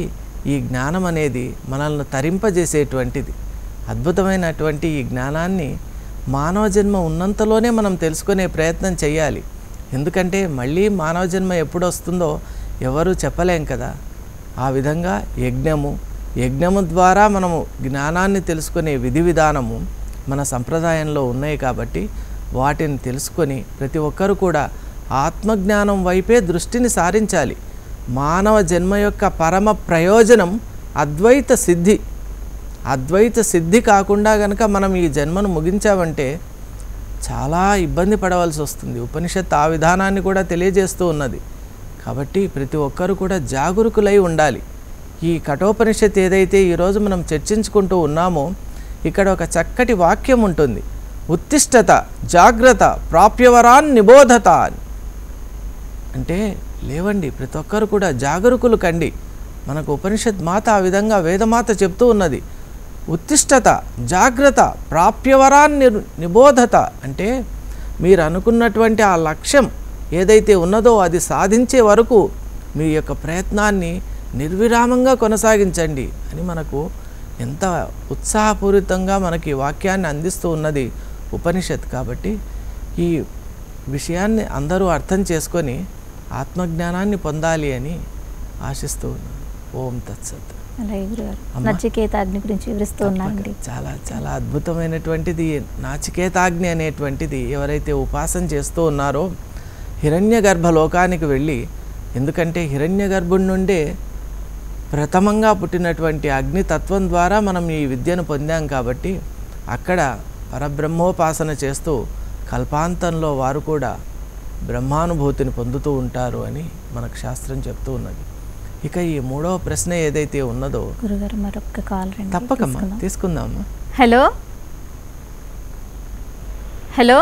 ఈ జ్ఞానం అనేది మనల్ని తరింపజేసేటువంటిది. అద్భుతమైనటువంటి ఈ జ్ఞానాన్ని మానవ జన్మ ఉన్నంతలోనే మనం తెలుసుకునే ప్రయత్నం చేయాలి. ఎందుకంటే మళ్ళీ మానవ జన్మ ఎప్పుడు వస్తుందో ఎవరూ చెప్పలేం కదా. ఆ విధంగా యజ్ఞము, యజ్ఞము ద్వారా మనము జ్ఞానాన్ని తెలుసుకునే విధి విధానము మన సంప్రదాయంలో ఉన్నాయి. కాబట్టి వాటిని తెలుసుకొని ప్రతి ఒక్కరూ కూడా ఆత్మజ్ఞానం వైపే దృష్టిని సారించాలి. మానవ జన్మ యొక్క పరమ ప్రయోజనం అద్వైత సిద్ధి. అద్వైత సిద్ధి కాకుండా కనుక మనం ఈ జన్మను ముగించామంటే చాలా ఇబ్బంది పడవలసి వస్తుంది. ఉపనిషత్ ఆ విధానాన్ని కూడా తెలియజేస్తూ ఉన్నది. కాబట్టి ప్రతి ఒక్కరూ కూడా జాగరూకులై ఉండాలి. ఈ కఠోపనిషత్ ఏదైతే ఈరోజు మనం చర్చించుకుంటూ ఉన్నామో ఇక్కడ ఒక చక్కటి వాక్యం ఉంటుంది, ఉత్తిష్టత జాగ్రత్త ప్రాప్యవరాన్ నిబోధత అని. అంటే లేవండి, ప్రతి ఒక్కరు కూడా జాగరూకులు కండి. మనకు ఉపనిషత్ మాత ఆ విధంగా వేదమాత చెప్తూ ఉన్నది, ఉత్తిష్టత జాగ్రత్త ప్రాప్యవరాన్ని నిబోధత. అంటే మీరు అనుకున్నటువంటి ఆ లక్ష్యం ఏదైతే ఉన్నదో అది సాధించే వరకు మీ యొక్క ప్రయత్నాన్ని నిర్విరామంగా కొనసాగించండి అని మనకు ఎంత ఉత్సాహపూరితంగా మనకి వాక్యాన్ని అందిస్తూ ఉన్నది ఉపనిషత్. కాబట్టి ఈ విషయాన్ని అందరూ అర్థం చేసుకొని ఆత్మజ్ఞానాన్ని పొందాలి అని ఆశిస్తూ ఉన్నాను. ఓం తత్సత్. నచికేతాగ్ని గురించి వివరిస్తూ ఉన్నారండి. చాలా చాలా అద్భుతమైనటువంటిది నచికేతాగ్ని అనేటువంటిది. ఎవరైతే ఉపాసన చేస్తూ ఉన్నారో హిరణ్యగర్భ లోకానికి వెళ్ళి, ఎందుకంటే హిరణ్యగర్భుడి నుండే ప్రథమంగా పుట్టినటువంటి అగ్నితత్వం ద్వారా మనం ఈ విద్యను పొందాం కాబట్టి అక్కడ పరబ్రహ్మోపాసన చేస్తూ కల్పాంతంలో వారు కూడా బ్రహ్మానుభూతిని పొందుతూ ఉంటారు అని మనకు శాస్త్రం చెప్తూ ఉన్నది. ఇక ఈ మూడవ ప్రశ్న ఏదైతే ఉన్నదో గురుగారు మరొక్క కాల్ రండి తప్పకమ్మా తీసుకుందామా. హలో హలో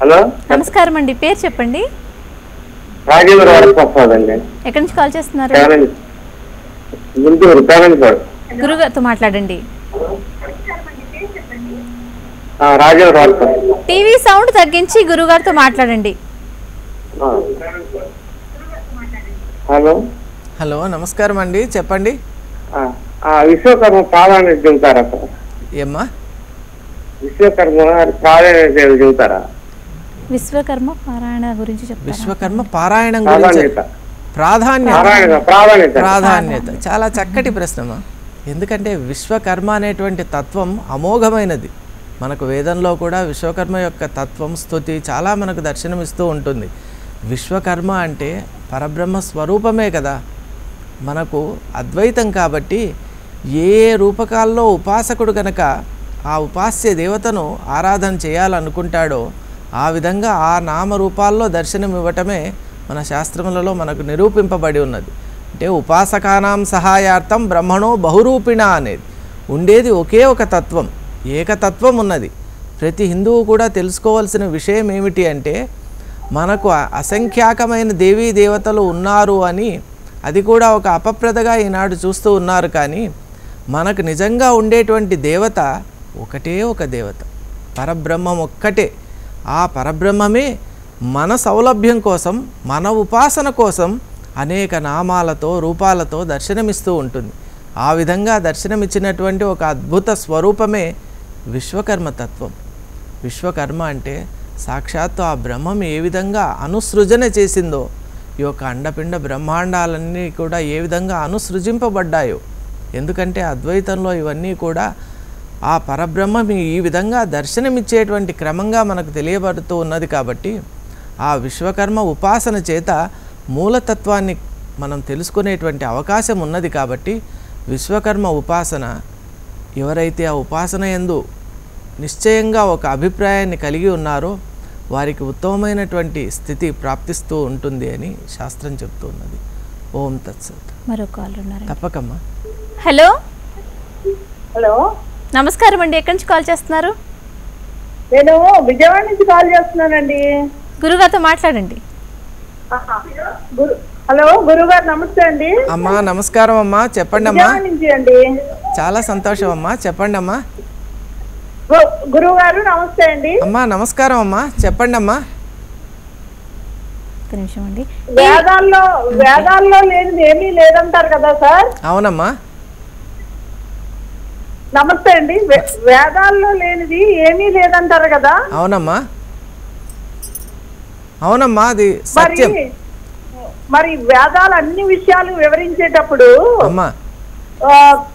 హలో నమస్కారం అండి, పేరు చెప్పండి. ఎక్కడి నుంచి కాల్ చేస్తున్నారు? గురుగారితో మాట్లాడండి. టీవీ సౌండ్ తగ్గించి గురుగారితో మాట్లాడండి. హలో హలో నమస్కారం అండి, చెప్పండి. విశ్వకర్మ ప్రాధాన్యత చెబుతారా? ఏమ్మా విశ్వకర్మ ప్రాధాన్యత చెబుతారా? విశ్వకర్మ పారాయణ గురించి చెప్తారా? విశ్వకర్మ పారాయణం గురించి ప్రాధాన్యత ప్రాధాన్యత చాలా చక్కటి ప్రశ్నమా. ఎందుకంటే విశ్వకర్మ అనేటువంటి తత్వం అమోఘమైనది. మనకు వేదంలో కూడా విశ్వకర్మ యొక్క తత్వం స్తుతి చాలా మనకు దర్శనమిస్తూ ఉంటుంది. విశ్వకర్మ అంటే పరబ్రహ్మ స్వరూపమే కదా. మనకు అద్వైతం కాబట్టి ఏ రూపకాల్లో ఉపాసకుడు కనుక ఆ ఉపాస్య దేవతను ఆరాధన చేయాలనుకుంటాడో ఆ విధంగా ఆ నామరూపాల్లో దర్శనమివ్వటమే మన శాస్త్రములలో మనకు నిరూపింపబడి ఉన్నది. అంటే ఉపాసకానాం సహాయార్థం బ్రహ్మణో బహురూపిణ అనేది. ఉండేది ఒకే ఒక తత్వం, ఏకతత్వం ఉన్నది. ప్రతి హిందువు కూడా తెలుసుకోవాల్సిన విషయం ఏమిటి అంటే మనకు అసంఖ్యాకమైన దేవీ దేవతలు ఉన్నారు అని, అది కూడా ఒక అపప్రదగా ఈనాడు చూస్తూ ఉన్నారు. కానీ మనకు నిజంగా ఉండేటువంటి దేవత ఒకటే ఒక దేవత, పరబ్రహ్మం ఒక్కటే. ఆ పరబ్రహ్మమే మన సౌలభ్యం కోసం మన ఉపాసన కోసం అనేక నామాలతో రూపాలతో దర్శనమిస్తూ ఉంటుంది. ఆ విధంగా దర్శనమిచ్చినటువంటి ఒక అద్భుత స్వరూపమే విశ్వకర్మతత్వం. విశ్వకర్మ అంటే సాక్షాత్తు ఆ బ్రహ్మం ఏ విధంగా అనుసృజన చేసిందో, ఈ యొక్క అండపిండ బ్రహ్మాండాలన్నీ కూడా ఏ విధంగా అనుసృజింపబడ్డాయో, ఎందుకంటే అద్వైతంలో ఇవన్నీ కూడా ఆ పరబ్రహ్మం ఈ విధంగా దర్శనమిచ్చేటువంటి క్రమంగా మనకు తెలియబడుతూ ఉన్నది. కాబట్టి ఆ విశ్వకర్మ ఉపాసన చేత మూలతత్వాన్ని మనం తెలుసుకునేటువంటి అవకాశం ఉన్నది. కాబట్టి విశ్వకర్మ ఉపాసన ఎవరైతే ఆ ఉపాసన యందు నిశ్చయంగా ఒక అభిప్రాయాన్ని కలిగి ఉన్నారో వారికి ఉత్తమమైనటువంటి స్థితి ప్రాప్తిస్తూ ఉంటుంది అని శాస్త్రం చెప్తూ ఉన్నది. ఓం తత్సత్. మరో కాల్ ఉన్నారు తప్పకమ్మా. హలో హలో నమస్కారం అండి, ఎక్కడి నుంచి కాల్ చేస్తున్నారు? నేను విజయవాడ నుంచి కాల్ చేస్తున్నానండి. గురుగారితో మాట్లాడండి. హలో గురుగారు నమస్తే అండి. అమ్మా నమస్కారం అమ్మా, చెప్పండి అమ్మా. చాలా సంతోషం అమ్మా, చెప్పండి అమ్మా. గురుగారు నమస్తే అండి. అమ్మా నమస్కారం అమ్మా, చెప్పండి అమ్మా. వేదాల్లో వేదాల్లో లేనిది ఏమీ లేదంటారు కదా సార్? అవునమ్మా. నమస్తే అండి. వేదాల్లో లేనిది ఏమీ లేదంటారు కదా? అవునమ్మా అవునమ్మా అది సత్యం. మరి వేదాలు అన్ని విషయాలు వివరించేటప్పుడు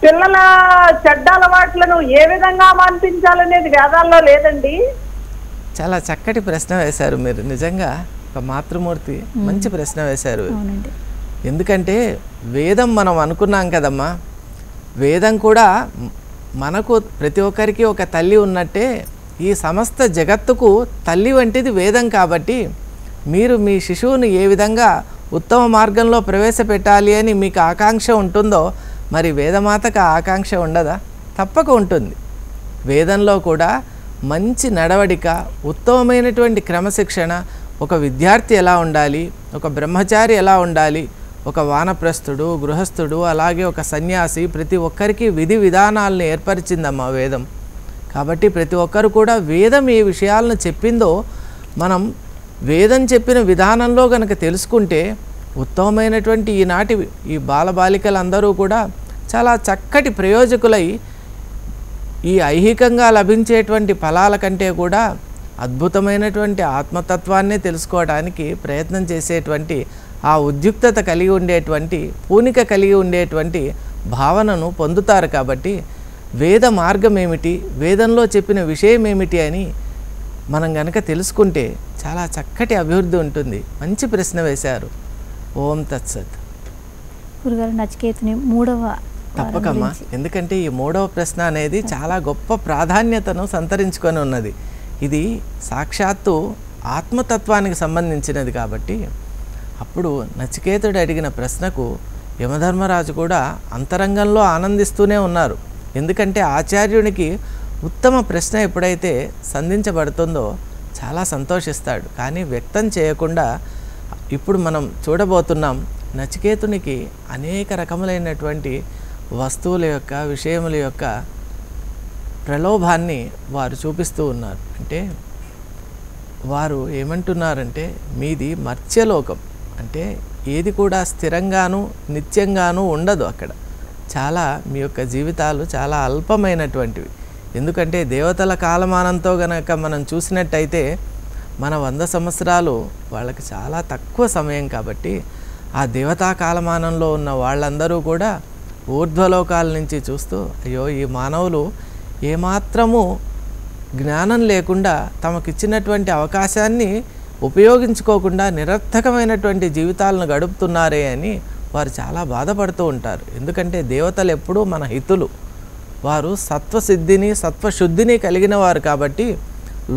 పిల్లల చెడ్డ అలవాట్లను ఏ విధంగా మాన్పించాలనేది వేదాల్లో లేదండి. చాలా చక్కటి ప్రశ్న వేశారు మీరు, నిజంగా ఒక మాతృమూర్తి మంచి ప్రశ్న వేశారు. ఎందుకంటే వేదం మనం అనుకున్నాం కదమ్మా, వేదం కూడా మనకు ప్రతి ఒక్కరికి ఒక తల్లి ఉన్నట్టే ఈ సమస్త జగత్తుకు తల్లి వంటిది వేదం. కాబట్టి మీరు మీ శిశువుని ఏ విధంగా ఉత్తమ మార్గంలో ప్రవేశపెట్టాలి అని మీకు ఆకాంక్ష ఉంటుందో మరి వేదమాతకు ఆ ఆకాంక్ష ఉండదా? తప్పక ఉంటుంది. వేదంలో కూడా మంచి నడవడిక, ఉత్తమమైనటువంటి క్రమశిక్షణ, ఒక విద్యార్థి ఎలా ఉండాలి, ఒక బ్రహ్మచారి ఎలా ఉండాలి, ఒక వానప్రస్థుడు, గృహస్థుడు, అలాగే ఒక సన్యాసి, ప్రతి ఒక్కరికి విధి విధానాలను ఏర్పరిచిందమ్మా వేదం. కాబట్టి ప్రతి ఒక్కరు కూడా వేదం ఏ విషయాలను చెప్పిందో మనం వేదం చెప్పిన విధానంలో కనుక తెలుసుకుంటే ఉత్తమమైనటువంటి ఈనాటి ఈ బాలబాలికలందరూ కూడా చాలా చక్కటి ప్రయోజకులై ఈ ఐహికంగా లభించేటువంటి ఫలాల కంటే కూడా అద్భుతమైనటువంటి ఆత్మతత్వాన్నే తెలుసుకోవడానికి ప్రయత్నం చేసేటువంటి ఆ ఉద్యుక్తత కలిగి ఉండేటువంటి పూనిక కలిగి ఉండేటువంటి భావనను పొందుతారు కాబట్టి వేద మార్గం ఏమిటి, వేదంలో చెప్పిన విషయం ఏమిటి అని మనం గనక తెలుసుకుంటే చాలా చక్కటి అభివృద్ధి ఉంటుంది. మంచి ప్రశ్న వేశారు. ఓం తత్సత్. గురుగారు నచికేతుని మూడవ తప్పకమ్మా, ఎందుకంటే ఈ మూడవ ప్రశ్న అనేది చాలా గొప్ప ప్రాధాన్యతను సంతరించుకొని ఉన్నది. ఇది సాక్షాత్తు ఆత్మతత్వానికి సంబంధించినది కాబట్టి అప్పుడు నచికేతుడు అడిగిన ప్రశ్నకు యమధర్మరాజు కూడా అంతరంగంలో ఆనందిస్తూనే ఉన్నారు. ఎందుకంటే ఆచార్యునికి ఉత్తమ ప్రశ్న ఎప్పుడైతే సంధించబడుతుందో చాలా సంతోషిస్తాడు. కానీ వ్యక్తం చేయకుండా ఇప్పుడు మనం చూడబోతున్నాం, నచికేతునికి అనేక రకములైనటువంటి వస్తువుల యొక్క విషయముల యొక్క ప్రలోభాన్ని వారు చూపిస్తూ ఉన్నారు. అంటే వారు ఏమంటున్నారంటే, మీది మర్త్యలోకం, అంటే ఏది కూడా స్థిరంగాను నిత్యంగాను ఉండదు. అక్కడ చాలా మీ యొక్క జీవితాలు చాలా అల్పమైనటువంటివి. ఎందుకంటే దేవతల కాలమానంతో గనక మనం చూసినట్టయితే మన వంద సంవత్సరాలు వాళ్ళకి చాలా తక్కువ సమయం. కాబట్టి ఆ దేవతా కాలమానంలో ఉన్న వాళ్ళందరూ కూడా ఊర్ధ్వలోకాల నుంచి చూస్తూ, అయ్యో ఈ మానవులు ఏమాత్రము జ్ఞానం లేకుండా తమకిచ్చినటువంటి అవకాశాన్ని ఉపయోగించుకోకుండా నిరర్థకమైనటువంటి జీవితాలను గడుపుతున్నారే అని వారు చాలా బాధపడుతూ ఉంటారు. ఎందుకంటే దేవతలు ఎప్పుడూ మన హితులు, వారు సత్వసిద్ధిని సత్వశుద్ధిని కలిగిన వారు. కాబట్టి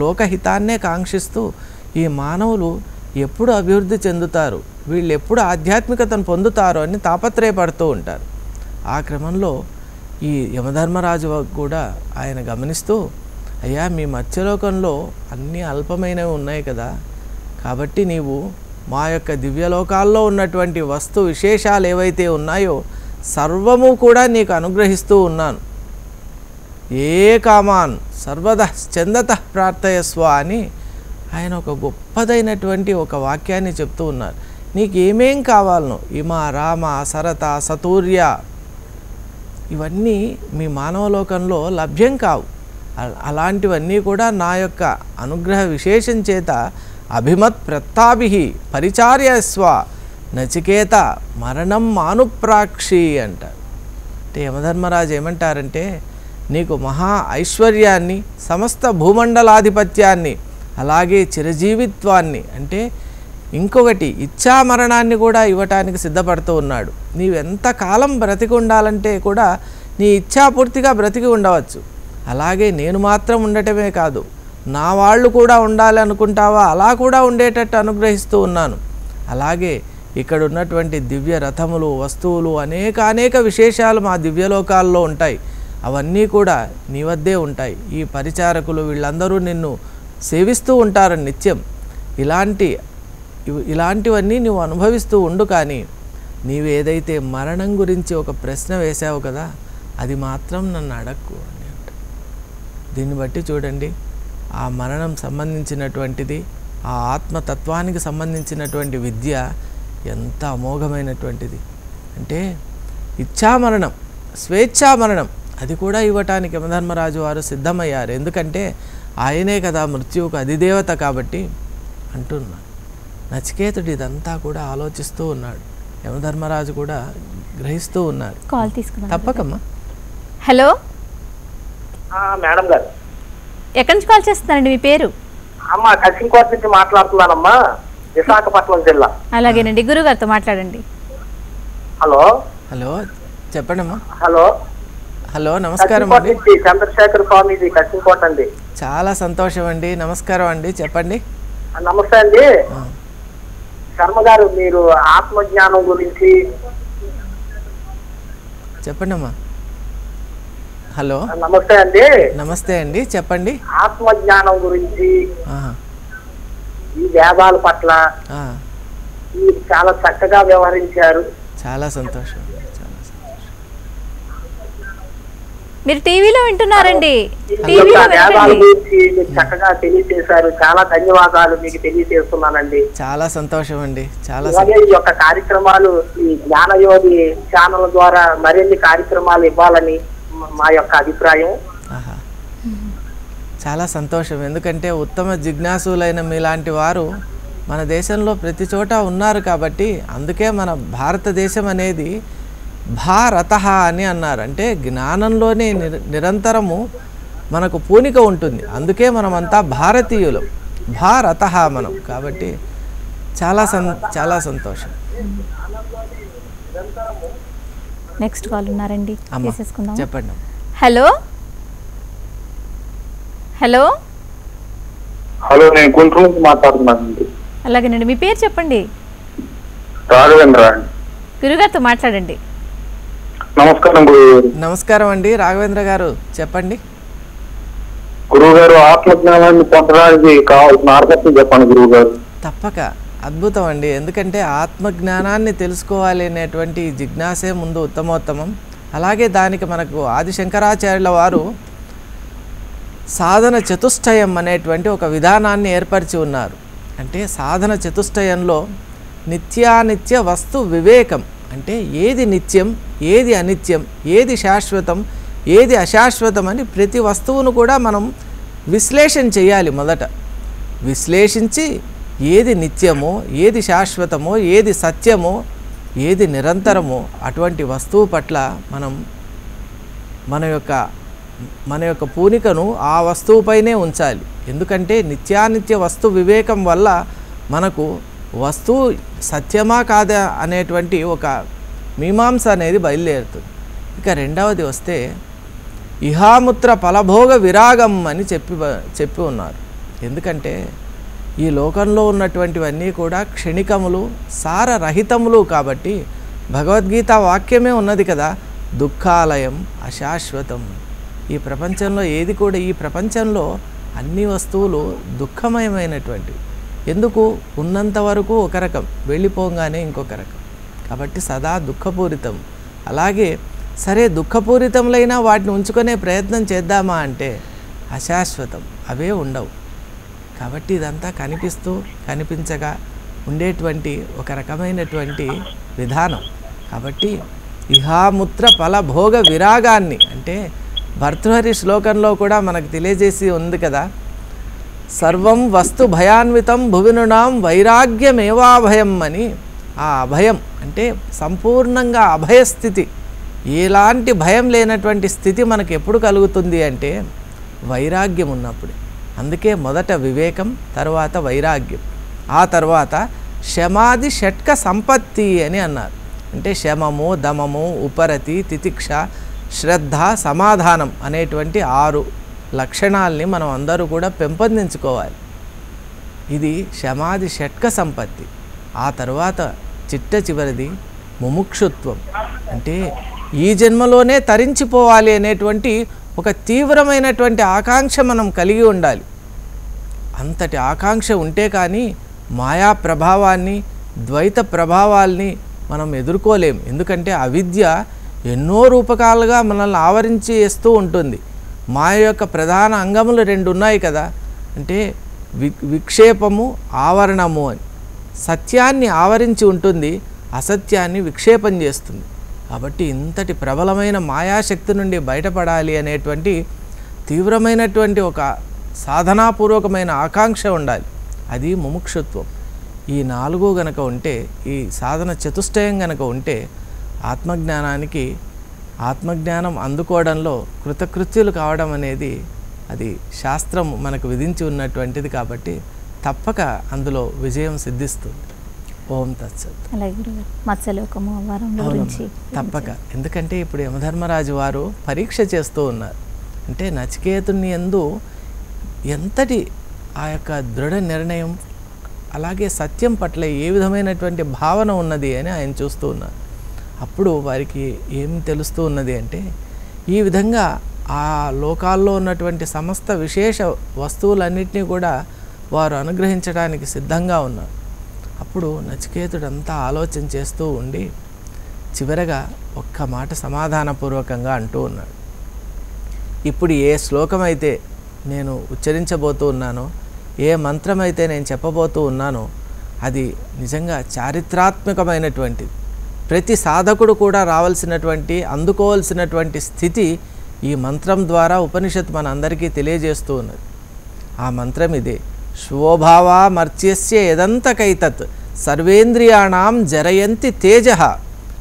లోకహితాన్నే కాంక్షిస్తూ ఈ మానవులు ఎప్పుడు అభివృద్ధి చెందుతారు, వీళ్ళు ఎప్పుడు ఆధ్యాత్మికతను పొందుతారు అని తాపత్రయపడుతూ ఉంటారు. ఆ క్రమంలో ఈ యమధర్మరాజు కూడా ఆయన గమనిస్తూ, అయ్యా మీ మత్స్యలోకంలో అన్నీ అల్పమైనవి ఉన్నాయి కదా, కాబట్టి నీవు మా యొక్క దివ్యలోకాల్లో ఉన్నటువంటి వస్తు విశేషాలు ఏవైతే ఉన్నాయో సర్వము కూడా నీకు అనుగ్రహిస్తూ ఉన్నాను. ఏ కామాన్ సర్వద చందత ప్రార్థయస్వ అని ఆయన ఒక గొప్పదైనటువంటి ఒక వాక్యాన్ని చెప్తూ ఉన్నారు. నీకు ఏమేం కావాలను, ఇమా రామ సరత సతూర్య, ఇవన్నీ మీ మానవలోకంలో లభ్యం కావు. అలాంటివన్నీ కూడా నా యొక్క అనుగ్రహ విశేషం చేత అభిమత్ ప్రత్తాభి పరిచార్యస్వ నచికేత మరణం మానుప్రాక్షి అంటారు. అంటే యమధర్మరాజు ఏమంటారంటే, నీకు మహా ఐశ్వర్యాన్ని సమస్త భూమండలాధిపత్యాన్ని అలాగే చిరజీవిత్వాన్ని, అంటే ఇంకొకటి ఇచ్చా మరణాన్ని కూడా ఇవ్వటానికి సిద్ధపడుతూ ఉన్నాడు. నీవెంత కాలం బ్రతికి ఉండాలంటే కూడా నీ ఇచ్చా పూర్తిగా బ్రతికి ఉండవచ్చు. అలాగే నేను మాత్రం ఉండటమే కాదు, నా వాళ్ళు కూడా ఉండాలి అనుకుంటావా అలా కూడా ఉండేటట్టు అనుగ్రహిస్తూ ఉన్నాను. అలాగే ఇక్కడ ఉన్నటువంటి దివ్య రథములు వస్తువులు అనేక అనేక విశేషాలు మా దివ్యలోకాల్లో ఉంటాయి, అవన్నీ కూడా నీ వద్దే ఉంటాయి. ఈ పరిచారకులు వీళ్ళందరూ నిన్ను సేవిస్తూ ఉంటారు నిత్యం. ఇలాంటి ఇలాంటివన్నీ నువ్వు అనుభవిస్తూ ఉండు. కానీ నీవేదైతే మరణం గురించి ఒక ప్రశ్న వేశావు కదా, అది మాత్రం నన్ను అడక్కు అని అంట. దీన్ని బట్టి చూడండి, ఆ మరణం సంబంధించినటువంటిది, ఆ ఆత్మతత్వానికి సంబంధించినటువంటి విద్య ఎంత అమోఘమైనటువంటిది. అంటే ఇచ్ఛామరణం స్వేచ్ఛామరణం అది కూడా ఇవ్వటానికి యమధర్మరాజు వారు సిద్ధమయ్యారు. ఎందుకంటే ఆయనే కదా మృత్యువుకు అధిదేవత కాబట్టి అంటున్నా. నచికేతుడు ఇదంతా కూడా ఆలోచిస్తూ ఉన్నాడు. యమధర్మరాజు కూడా గ్రహిస్తూ ఉన్నారు. కాల్ తీసుకున్నా తప్పకమ్మా. హలో మేడం గారు, ఎక్కడి నుంచి కాల్ చేస్తున్నారండి మీ పేరు? అమ్మా కశింకోట నుంచి మాట్లాడుతున్నానమ్మా, విశాఖపట్నం జిల్లా. అలాగేనండి, గురుగారితో మాట్లాడండి. హలో హలో చెప్పండి అమ్మా. హలో హలో నమస్కారం అండి. చంద్రశేఖర్ స్వామిది కశింకోట అండి. చాలా సంతోషం అండి, నమస్కారం అండి, చెప్పండి. నమస్తే అండి శర్మ గారు, మీరు ఆత్మజ్ఞానం గురించి చెప్పండి అమ్మా. హలో నమస్తే అండి. నమస్తే అండి, చెప్పండి. ఆత్మజ్ఞానం గురించి ఈ వేదాల పట్ల మీరు చాలా చక్కగా వ్యవహరించారు. చాలా సంతోషం. మీరు టీవీలో వింటున్నారండి, చక్కగా తెలియజేశారు, చాలా ధన్యవాదాలు మీకు తెలియజేస్తున్నానండి. చాలా సంతోషం అండి. చాలా ఈ యొక్క కార్యక్రమాలు ఈ జ్ఞానయోగి ఛానల్ ద్వారా మరిన్ని కార్యక్రమాలు ఇవ్వాలని మా యొక్క అభిప్రాయం. చాలా సంతోషం. ఎందుకంటే ఉత్తమ జిజ్ఞాసులైన మీలాంటి వారు మన దేశంలో ప్రతి చోట ఉన్నారు. కాబట్టి అందుకే మన భారతదేశం అనేది భారతః అని అన్నారు. అంటే జ్ఞానంలోనే నిరంతరము మనకు పూనిక ఉంటుంది. అందుకే మనమంతా భారతీయులం, భారతః మనం. కాబట్టి చాలా సం చాలా సంతోషం. నెక్స్ట్ కాల్ ఉన్నారండి, తీసేసుకుందాం. చెప్పండి. హలో హలో హలో నేను గుంటూరు నుంచి మాట్లాడుతున్నానండి. అలాగేనండి, మీ పేరు చెప్పండి. రాఘవేంద్ర అండి. గురుగారితో మాట్లాడండి. నమస్కారం గురుగారు. నమస్కారం అండి రాఘవేంద్ర గారు, చెప్పండి. గురుగారు ఆత్మజ్ఞానాన్ని పొందడానికి కావాల్సిన మార్గం చెప్పండి గురుగారు. తప్పక, అద్భుతం అండి. ఎందుకంటే ఆత్మజ్ఞానాన్ని తెలుసుకోవాలి అనేటువంటి జిజ్ఞాసే ముందు ఉత్తమోత్తమం. అలాగే దానికి మనకు ఆది శంకరాచార్యుల వారు సాధన చతుష్టయం అనేటువంటి ఒక విధానాన్ని ఏర్పరిచి ఉన్నారు. అంటే సాధన చతుష్టయంలో నిత్యానిత్య వస్తు వివేకం, అంటే ఏది నిత్యం, ఏది అనిత్యం, ఏది శాశ్వతం, ఏది అశాశ్వతం అని ప్రతి వస్తువును కూడా మనం విశ్లేషణ చేయాలి. మొదట విశ్లేషించి ఏది నిత్యమో, ఏది శాశ్వతమో, ఏది సత్యమో, ఏది నిరంతరమో అటువంటి వస్తువు పట్ల మనం మన యొక్క మన యొక్క పూనికను ఆ వస్తువుపైనే ఉంచాలి. ఎందుకంటే నిత్యానిత్య వస్తు వివేకం వల్ల మనకు వస్తువు సత్యమా కాదా అనేటువంటి ఒక మీమాంస అనేది బయలుదేరుతుంది. ఇక రెండవది వస్తే ఇహాముత్ర ఫలభోగ విరాగం అని చెప్పి చెప్పి ఉన్నారు. ఎందుకంటే ఈ లోకంలో ఉన్నటువంటివన్నీ కూడా క్షణికములు, సారరహితములు. కాబట్టి భగవద్గీత వాక్యమే ఉన్నది కదా, దుఃఖాలయం అశాశ్వతం. ఈ ప్రపంచంలో ఏది కూడా, ఈ ప్రపంచంలో అన్ని వస్తువులు దుఃఖమయమైనటువంటివి. ఎందుకు? ఉన్నంత వరకు ఒక రకం, వెళ్ళిపోగానే ఇంకొక రకం. కాబట్టి సదా దుఃఖపూరితం. అలాగే సరే దుఃఖపూరితములైనా వాటిని ఉంచుకునే ప్రయత్నం చేద్దామా అంటే అశాశ్వతం, అవే ఉండవు. కాబట్టి ఇదంతా కనిపిస్తూ కనిపించగా ఉండేటువంటి ఒక రకమైనటువంటి విధానం. కాబట్టి ఇహాముత్ర ఫలభోగ విరాగాన్ని, అంటే భర్తృహరి శ్లోకంలో కూడా మనకు తెలియజేసి ఉంది కదా, సర్వం వస్తు భయాన్వితం భువినునాం వైరాగ్యమేవాభయం అని. ఆ అభయం అంటే సంపూర్ణంగా అభయస్థితి, ఎలాంటి భయం లేనటువంటి స్థితి మనకు ఎప్పుడు కలుగుతుంది అంటే వైరాగ్యం ఉన్నప్పుడు. అందుకే మొదట వివేకం, తర్వాత వైరాగ్యం, ఆ తర్వాత శమాది షట్క సంపత్తి అని అన్నారు. అంటే శమము, దమము, ఉపరతి, తితిక్ష, శ్రద్ధ, సమాధానం అనేటువంటి ఆరు లక్షణాలని మనం అందరూ కూడా పెంపొందించుకోవాలి. ఇది శమాది షట్క సంపత్తి. ఆ తర్వాత చిట్ట చివరిది ముముక్షుత్వం, అంటే ఈ జన్మలోనే తరించిపోవాలి అనేటువంటి ఒక తీవ్రమైనటువంటి ఆకాంక్ష మనం కలిగి ఉండాలి. అంతటి ఆకాంక్ష ఉంటే కానీ మాయా ప్రభావాన్ని, ద్వైత ప్రభావాల్ని మనం ఎదుర్కోలేము. ఎందుకంటే అవిద్య ఎన్నో రూపకాలుగా మనల్ని ఆవరించి వేస్తూ ఉంటుంది. మాయ యొక్క ప్రధాన అంగములు రెండు ఉన్నాయి కదా, అంటే వి విక్షేపము, ఆవరణము అని. సత్యాన్ని ఆవరించి ఉంటుంది, అసత్యాన్ని విక్షేపం చేస్తుంది. కాబట్టి ఇంతటి ప్రబలమైన మాయాశక్తి నుండి బయటపడాలి అనేటువంటి తీవ్రమైనటువంటి ఒక సాధనాపూర్వకమైన ఆకాంక్ష ఉండాలి. అది ముముక్షుత్వం. ఈ నాలుగు గనక ఉంటే, ఈ సాధన చతుష్టయం గనక ఉంటే ఆత్మజ్ఞానానికి, ఆత్మజ్ఞానం అందుకోవడంలో కృతకృత్యులు కావడం అనేది అది శాస్త్రం మనకు విధించి ఉన్నటువంటిది. కాబట్టి తప్పక అందులో విజయం సిద్ధిస్తుంది. ఓం తత్సత్. తప్పక. ఎందుకంటే ఇప్పుడు యమధర్మరాజు వారు పరీక్ష చేస్తూ ఉన్నారు. అంటే నచికేతుని యందు ఎంతటి ఆ యొక్క దృఢ నిర్ణయం, అలాగే సత్యం పట్ల ఏ విధమైనటువంటి భావన ఉన్నది అని ఆయన చూస్తూ ఉన్నారు. అప్పుడు వారికి ఏం తెలుస్తూ ఉన్నది అంటే, ఈ విధంగా ఆ లోకాల్లో ఉన్నటువంటి సమస్త విశేష వస్తువులన్నింటినీ కూడా వారు అనుగ్రహించడానికి సిద్ధంగా ఉన్నారు. అప్పుడు నచికేతుడంతా ఆలోచన చేస్తూ ఉండి చివరగా ఒక్క మాట సమాధానపూర్వకంగా అంటూ ఉన్నాడు. ఇప్పుడు ఏ శ్లోకమైతే నేను ఉచ్చరించబోతూ ఉన్నానో, ఏ మంత్రమైతే నేను చెప్పబోతూ ఉన్నానో అది నిజంగా చారిత్రాత్మకమైనటువంటిది. ప్రతి సాధకుడు కూడా రావాల్సినటువంటి, అందుకోవాల్సినటువంటి స్థితి ఈ మంత్రం ద్వారా ఉపనిషత్తు మన అందరికీ తెలియజేస్తూ ఉన్నది. ఆ మంత్రం ఇదే: శోభావా మర్త్యస్య యదంతకైతత్ సర్వేంద్రియాణం జరయంతి తేజః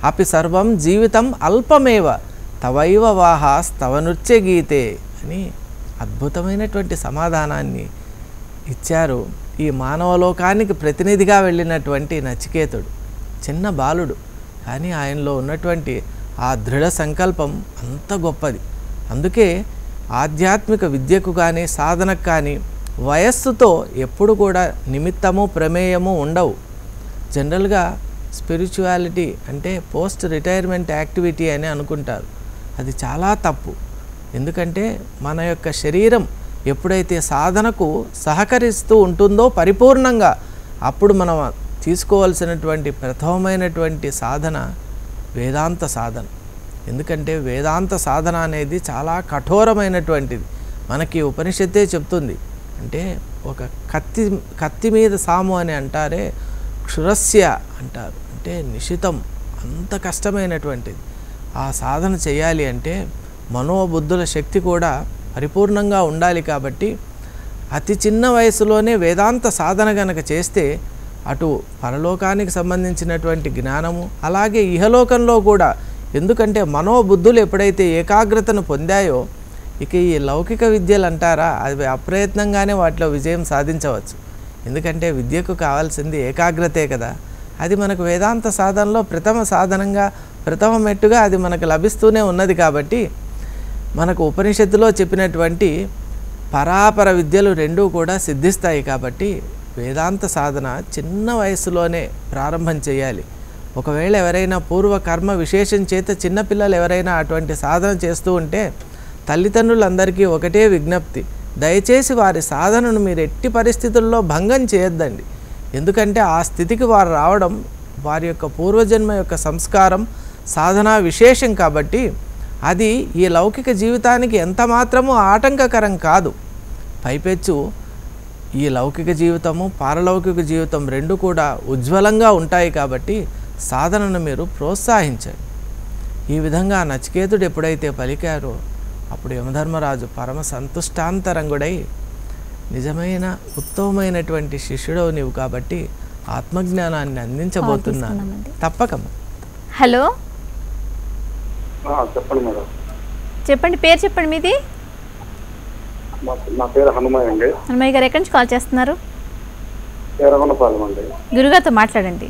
अपि सर्वं जीवितं अल्पमेव तवैव वाहास तव नृत्य गीते అని అద్భుతమైనటువంటి సమాధానాన్ని ఇచ్చారు ఈ మానవ లోకానికి ప్రతినిధిగా వెళ్ళినటువంటి నచికేతుడు. చిన్న బాలుడు కానీ ఆయనలో ఉన్నటువంటి ఆ దృఢ సంకల్పం అంత గొప్పది. అందుకే ఆధ్యాత్మిక విద్యకు కానీ సాధనకు కానీ వయస్సుతో ఎప్పుడు కూడా నిమిత్తము ప్రమేయము ఉండవు. జనరల్గా స్పిరిచువాలిటీ అంటే పోస్ట్ రిటైర్మెంట్ యాక్టివిటీ అని అనుకుంటారు. అది చాలా తప్పు. ఎందుకంటే మన యొక్క శరీరం ఎప్పుడైతే సాధనకు సహకరిస్తూ ఉంటుందో పరిపూర్ణంగా అప్పుడు మనం తీసుకోవాల్సినటువంటి ప్రథమమైనటువంటి సాధన వేదాంత సాధన. ఎందుకంటే వేదాంత సాధన అనేది చాలా కఠోరమైనటువంటిది. మనకి ఉపనిషత్తే చెప్తుంది. అంటే ఒక కత్తి కత్తి మీద సాము అని అంటారే, క్షురస్య అంటారు. అంటే నిశితం, అంత కష్టమైనటువంటిది. ఆ సాధన చేయాలి అంటే మనోబుద్ధుల శక్తి కూడా పరిపూర్ణంగా ఉండాలి. కాబట్టి అతి చిన్న వయసులోనే వేదాంత సాధన గనక చేస్తే అటు పరలోకానికి సంబంధించినటువంటి జ్ఞానము అలాగే ఇహలోకంలో కూడా. ఎందుకంటే మనోబుద్ధులు ఎప్పుడైతే ఏకాగ్రతను పొందాయో ఇక ఈ లౌకిక విద్యలు అంటారా అవి అప్రయత్నంగానే వాటిలో విజయం సాధించవచ్చు. ఎందుకంటే విద్యకు కావాల్సింది ఏకాగ్రతే కదా. అది మనకు వేదాంత సాధనలో ప్రథమ సాధనంగా ప్రథమ మెట్టుగా అది మనకు లభిస్తూనే ఉన్నది. కాబట్టి మనకు ఉపనిషత్తులో చెప్పినటువంటి పరాపర విద్యలు రెండూ కూడా సిద్ధిస్తాయి. కాబట్టి వేదాంత సాధన చిన్న వయసులోనే ప్రారంభం చేయాలి. ఒకవేళ ఎవరైనా పూర్వకర్మ విశేషం చేత చిన్నపిల్లలు ఎవరైనా అటువంటి సాధన చేస్తూ ఉంటే తల్లిదండ్రులందరికీ ఒకటే విజ్ఞప్తి, దయచేసి వారి సాధనను మీరు ఎట్టి పరిస్థితుల్లో భంగం చేయొద్దండి. ఎందుకంటే ఆ స్థితికి వారు రావడం వారి యొక్క పూర్వజన్మ యొక్క సంస్కారం సాధనా విశేషం. కాబట్టి అది ఈ లౌకిక జీవితానికి ఎంత మాత్రమూ ఆటంకకరం కాదు. పైపెచ్చు ఈ లౌకిక జీవితము పారలౌకిక జీవితం రెండు కూడా ఉజ్వలంగా ఉంటాయి. కాబట్టి సాధనను మీరు ప్రోత్సహించండి. ఈ విధంగా నచికేతుడు ఎప్పుడైతే పలికారో అప్పుడు యమధర్మరాజు పరమ సంతుష్టాంతరంగుడై, నిజమైన ఉత్తమమైనటువంటి శిష్యుడవు నీవు కాబట్టి ఆత్మజ్ఞానాన్ని అందించబోతున్నాను తప్పకము. హలో చెప్పండి మేడం. చెప్పండి, పేరు చెప్పండి మీది. నా పేరు హనుమయ్య అండి. హనుమయ్య గారు ఎక్కడి నుంచి కాల్ చేస్తున్నారు? గురుగారితో మాట్లాడండి.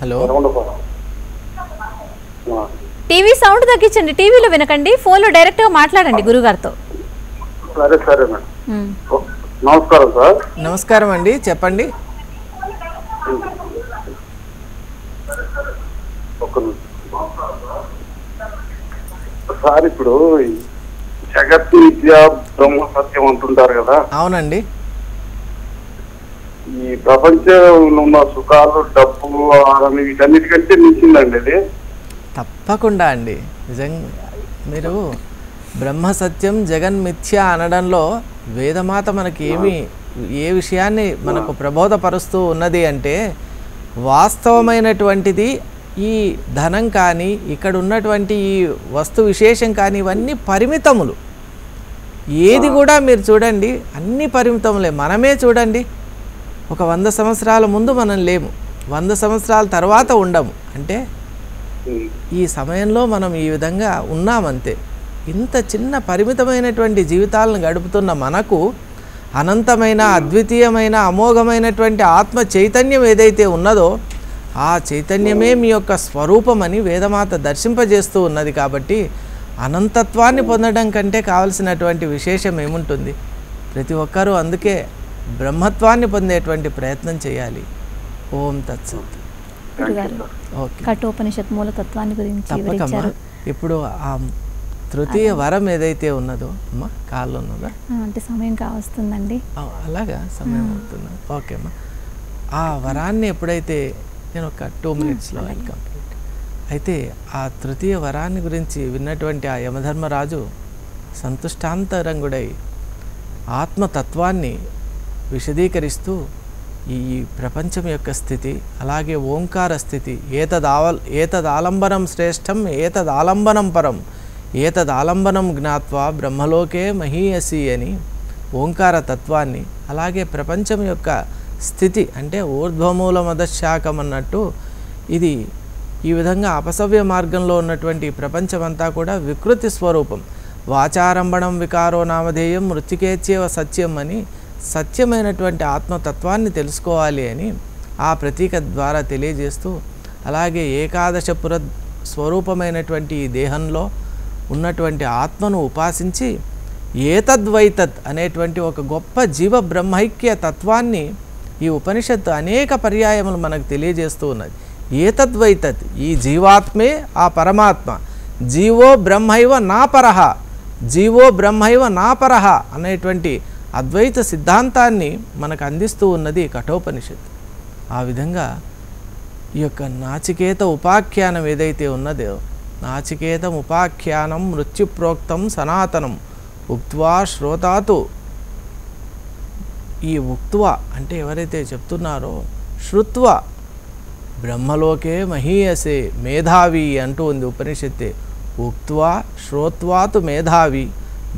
హలో, టీవీ సౌండ్ తగ్గించండి, టీవీలో వినకండి, ఫోన్లో డైరెక్ట్గా మాట్లాడండి గురుగారితో. సరే సరే మేడం. నమస్కారం సార్. నమస్కారం అండి, చెప్పండి. సార్, ఇప్పుడు జగత్ విద్య బ్రహ్మ సత్యం అంటుంటారు కదా. అవునండి. ఈ ప్రపంచంలో ఉన్న సుఖాలు, డబ్బు, ఆహారం వీటన్నిటికంటే మించిందండి ఇది. తప్పకుండా అండి. నిజంగా మీరు బ్రహ్మసత్యం జగన్మిథ్య అనడంలో వేదమాత మనకి ఏమి ఏ విషయాన్ని మనకు ప్రబోధపరుస్తూ ఉన్నది అంటే, వాస్తవమైనటువంటిది ఈ ధనం కానీ ఇక్కడ ఉన్నటువంటి ఈ వస్తు విశేషం కానీ ఇవన్నీ పరిమితములు. ఏది కూడా మీరు చూడండి అన్ని పరిమితములే. మనమే చూడండి, ఒక వంద సంవత్సరాల ముందు మనం లేము, వంద సంవత్సరాల తర్వాత ఉండము. అంటే ఈ సమయంలో మనం ఈ విధంగా ఉన్నామంతే. ఇంత చిన్న పరిమితమైనటువంటి జీవితాలను గడుపుతున్న మనకు అనంతమైన అద్వితీయమైన అమోఘమైనటువంటి ఆత్మ చైతన్యం ఏదైతే ఉన్నదో ఆ చైతన్యమే మీ యొక్క స్వరూపం అని వేదమాత దర్శింపజేస్తూ ఉన్నది. కాబట్టి అనంతత్వాన్ని పొందడం కంటే కావలసినటువంటి విశేషం ఏముంటుంది? ప్రతి ఒక్కరూ అందుకే బ్రహ్మత్వాన్ని పొందేటువంటి ప్రయత్నం చేయాలి. ఓం తత్సత్. కఠోపనిషత్ మూలతత్వాన్ని గురించి వివరించారు. ఇప్పుడు ఆ తృతీయ వరం ఏదైతే ఉన్నదో అమ్మా, కాళ్ళు ఉన్నదా అంటే సమయం కావస్తుందండి. అలాగా, సమయం అవుతుందా? ఓకే అమ్మా. ఆ వరాన్ని ఎప్పుడైతే నేను ఒక టూ మినిట్స్లో కంప్లీట్ అయితే ఆ తృతీయ వరాన్ని గురించి విన్నటువంటి ఆ యమధర్మరాజు సంతుష్టాంతరంగుడై ఆత్మతత్వాన్ని విశదీకరిస్తూ ఈ ప్రపంచం యొక్క స్థితి అలాగే ఓంకార స్థితి, ఏతదావ ఏతదాలంబనం శ్రేష్టం ఏతదాలంబనం పరం ఏతదాలంబనం జ్ఞాత్వా బ్రహ్మలోకే మహీయసి అని ఓంకార తత్వాన్ని అలాగే ప్రపంచం యొక్క స్థితి అంటే ఊర్ధ్వమూల మధశాఖం అన్నట్టు ఇది ఈ విధంగా అపసవ్య మార్గంలో ఉన్నటువంటి ప్రపంచమంతా కూడా వికృతి స్వరూపం. వాచారంభణం వికారో నామధేయం మృత్తికేచ్చేవ సత్యం అని సత్యమైనటువంటి ఆత్మతత్వాన్ని తెలుసుకోవాలి అని ఆ ప్రతీక ద్వారా తెలియజేస్తూ, అలాగే ఏకాదశ పుర స్వరూపమైనటువంటి ఈ దేహంలో ఉన్నటువంటి ఆత్మను ఉపాసించి ఏతద్వైతత్ అనేటువంటి ఒక గొప్ప జీవ బ్రహ్మైక్య తత్వాన్ని ఈ ఉపనిషత్తు అనేక పర్యాయములు మనకు తెలియజేస్తూ ఉన్నది. ఏతద్వైతత్ ఈ జీవాత్మే ఆ పరమాత్మ, జీవో బ్రహ్మైవ నా పరహ, జీవో బ్రహ్మైవ నా పరహ అనేటువంటి అద్వైత సిద్ధాంతాన్ని మనకు అందిస్తూ ఉన్నది కఠోపనిషత్తు. ఆ విధంగా ఈ యొక్క నాచికేత ఉపాఖ్యానం ఏదైతే ఉన్నదో, నాచికేతం ఉపాఖ్యానం మృత్యుప్రోక్తం సనాతనం ఉక్త్వా శ్రోతాతు, ఈ ఉక్త్వా అంటే ఎవరైతే చెప్తున్నారో, శ్రుత్వా బ్రహ్మలోకే మహీయసే మేధావి అంటూ ఉంది ఉపనిషత్తే. ఉక్త్వా శ్రోత్వాతు మేధావి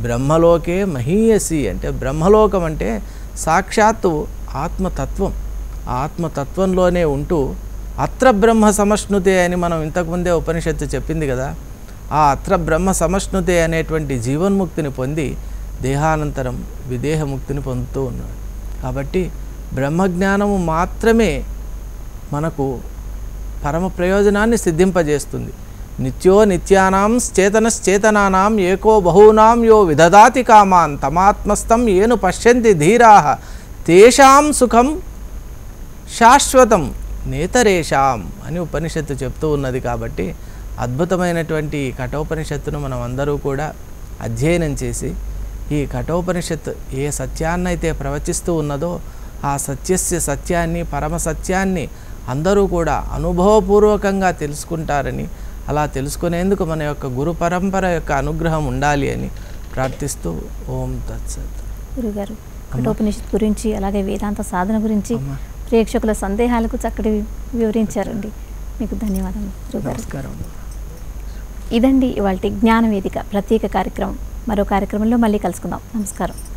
బ్రహ్మలోకే మహీయసి అంటే బ్రహ్మలోకం అంటే సాక్షాత్తు ఆత్మతత్వం, ఆత్మతత్వంలోనే ఉంటూ అత్ర బ్రహ్మ సమష్ణుతే అని మనం ఇంతకుముందే ఉపనిషత్తు చెప్పింది కదా, ఆ అత్ర బ్రహ్మ సమష్ణుతే అనేటువంటి జీవన్ముక్తిని పొంది దేహానంతరం విదేహముక్తిని పొందుతూ ఉన్నాడు. కాబట్టి బ్రహ్మజ్ఞానము మాత్రమే మనకు పరమ ప్రయోజనాన్ని సిద్ధింపజేస్తుంది. నిత్యో నిత్యానాం చేతనశ్చేతనానాం ఏకో బహూనాం యో విదదాతి కామాన్ తమాత్మస్థం ఏను పశ్యంతి ధీరాః తేషాం సుఖం శాశ్వతం నేతరేషాం అని ఉపనిషత్తు చెప్తూ ఉన్నది. కాబట్టి అద్భుతమైనటువంటి కఠోపనిషత్తును మనం అందరూ కూడా అధ్యయనం చేసి, ఈ కఠోపనిషత్తు ఏ సత్యాన్నైతే ప్రవచిస్తూ ఉన్నదో ఆ సత్యస్య సత్యాన్ని, పరమ సత్యాన్ని అందరూ కూడా అనుభవపూర్వకంగా తెలుసుకుంటారని, అలా తెలుసుకునేందుకు మన యొక్క గురు పరంపర యొక్క అనుగ్రహం ఉండాలి అని ప్రార్థిస్తూ ఓం తత్సత్. గురుగారు, కఠోపనిషత్తు గురించి అలాగే వేదాంత సాధన గురించి ప్రేక్షకుల సందేహాలకు చక్కటి వివరించారండి. మీకు ధన్యవాదాలు. నమస్కారం. ఇదండి ఇవాళ జ్ఞానవేదిక ప్రత్యేక కార్యక్రమం. మరో కార్యక్రమంలో మళ్ళీ కలుసుకుందాం. నమస్కారం.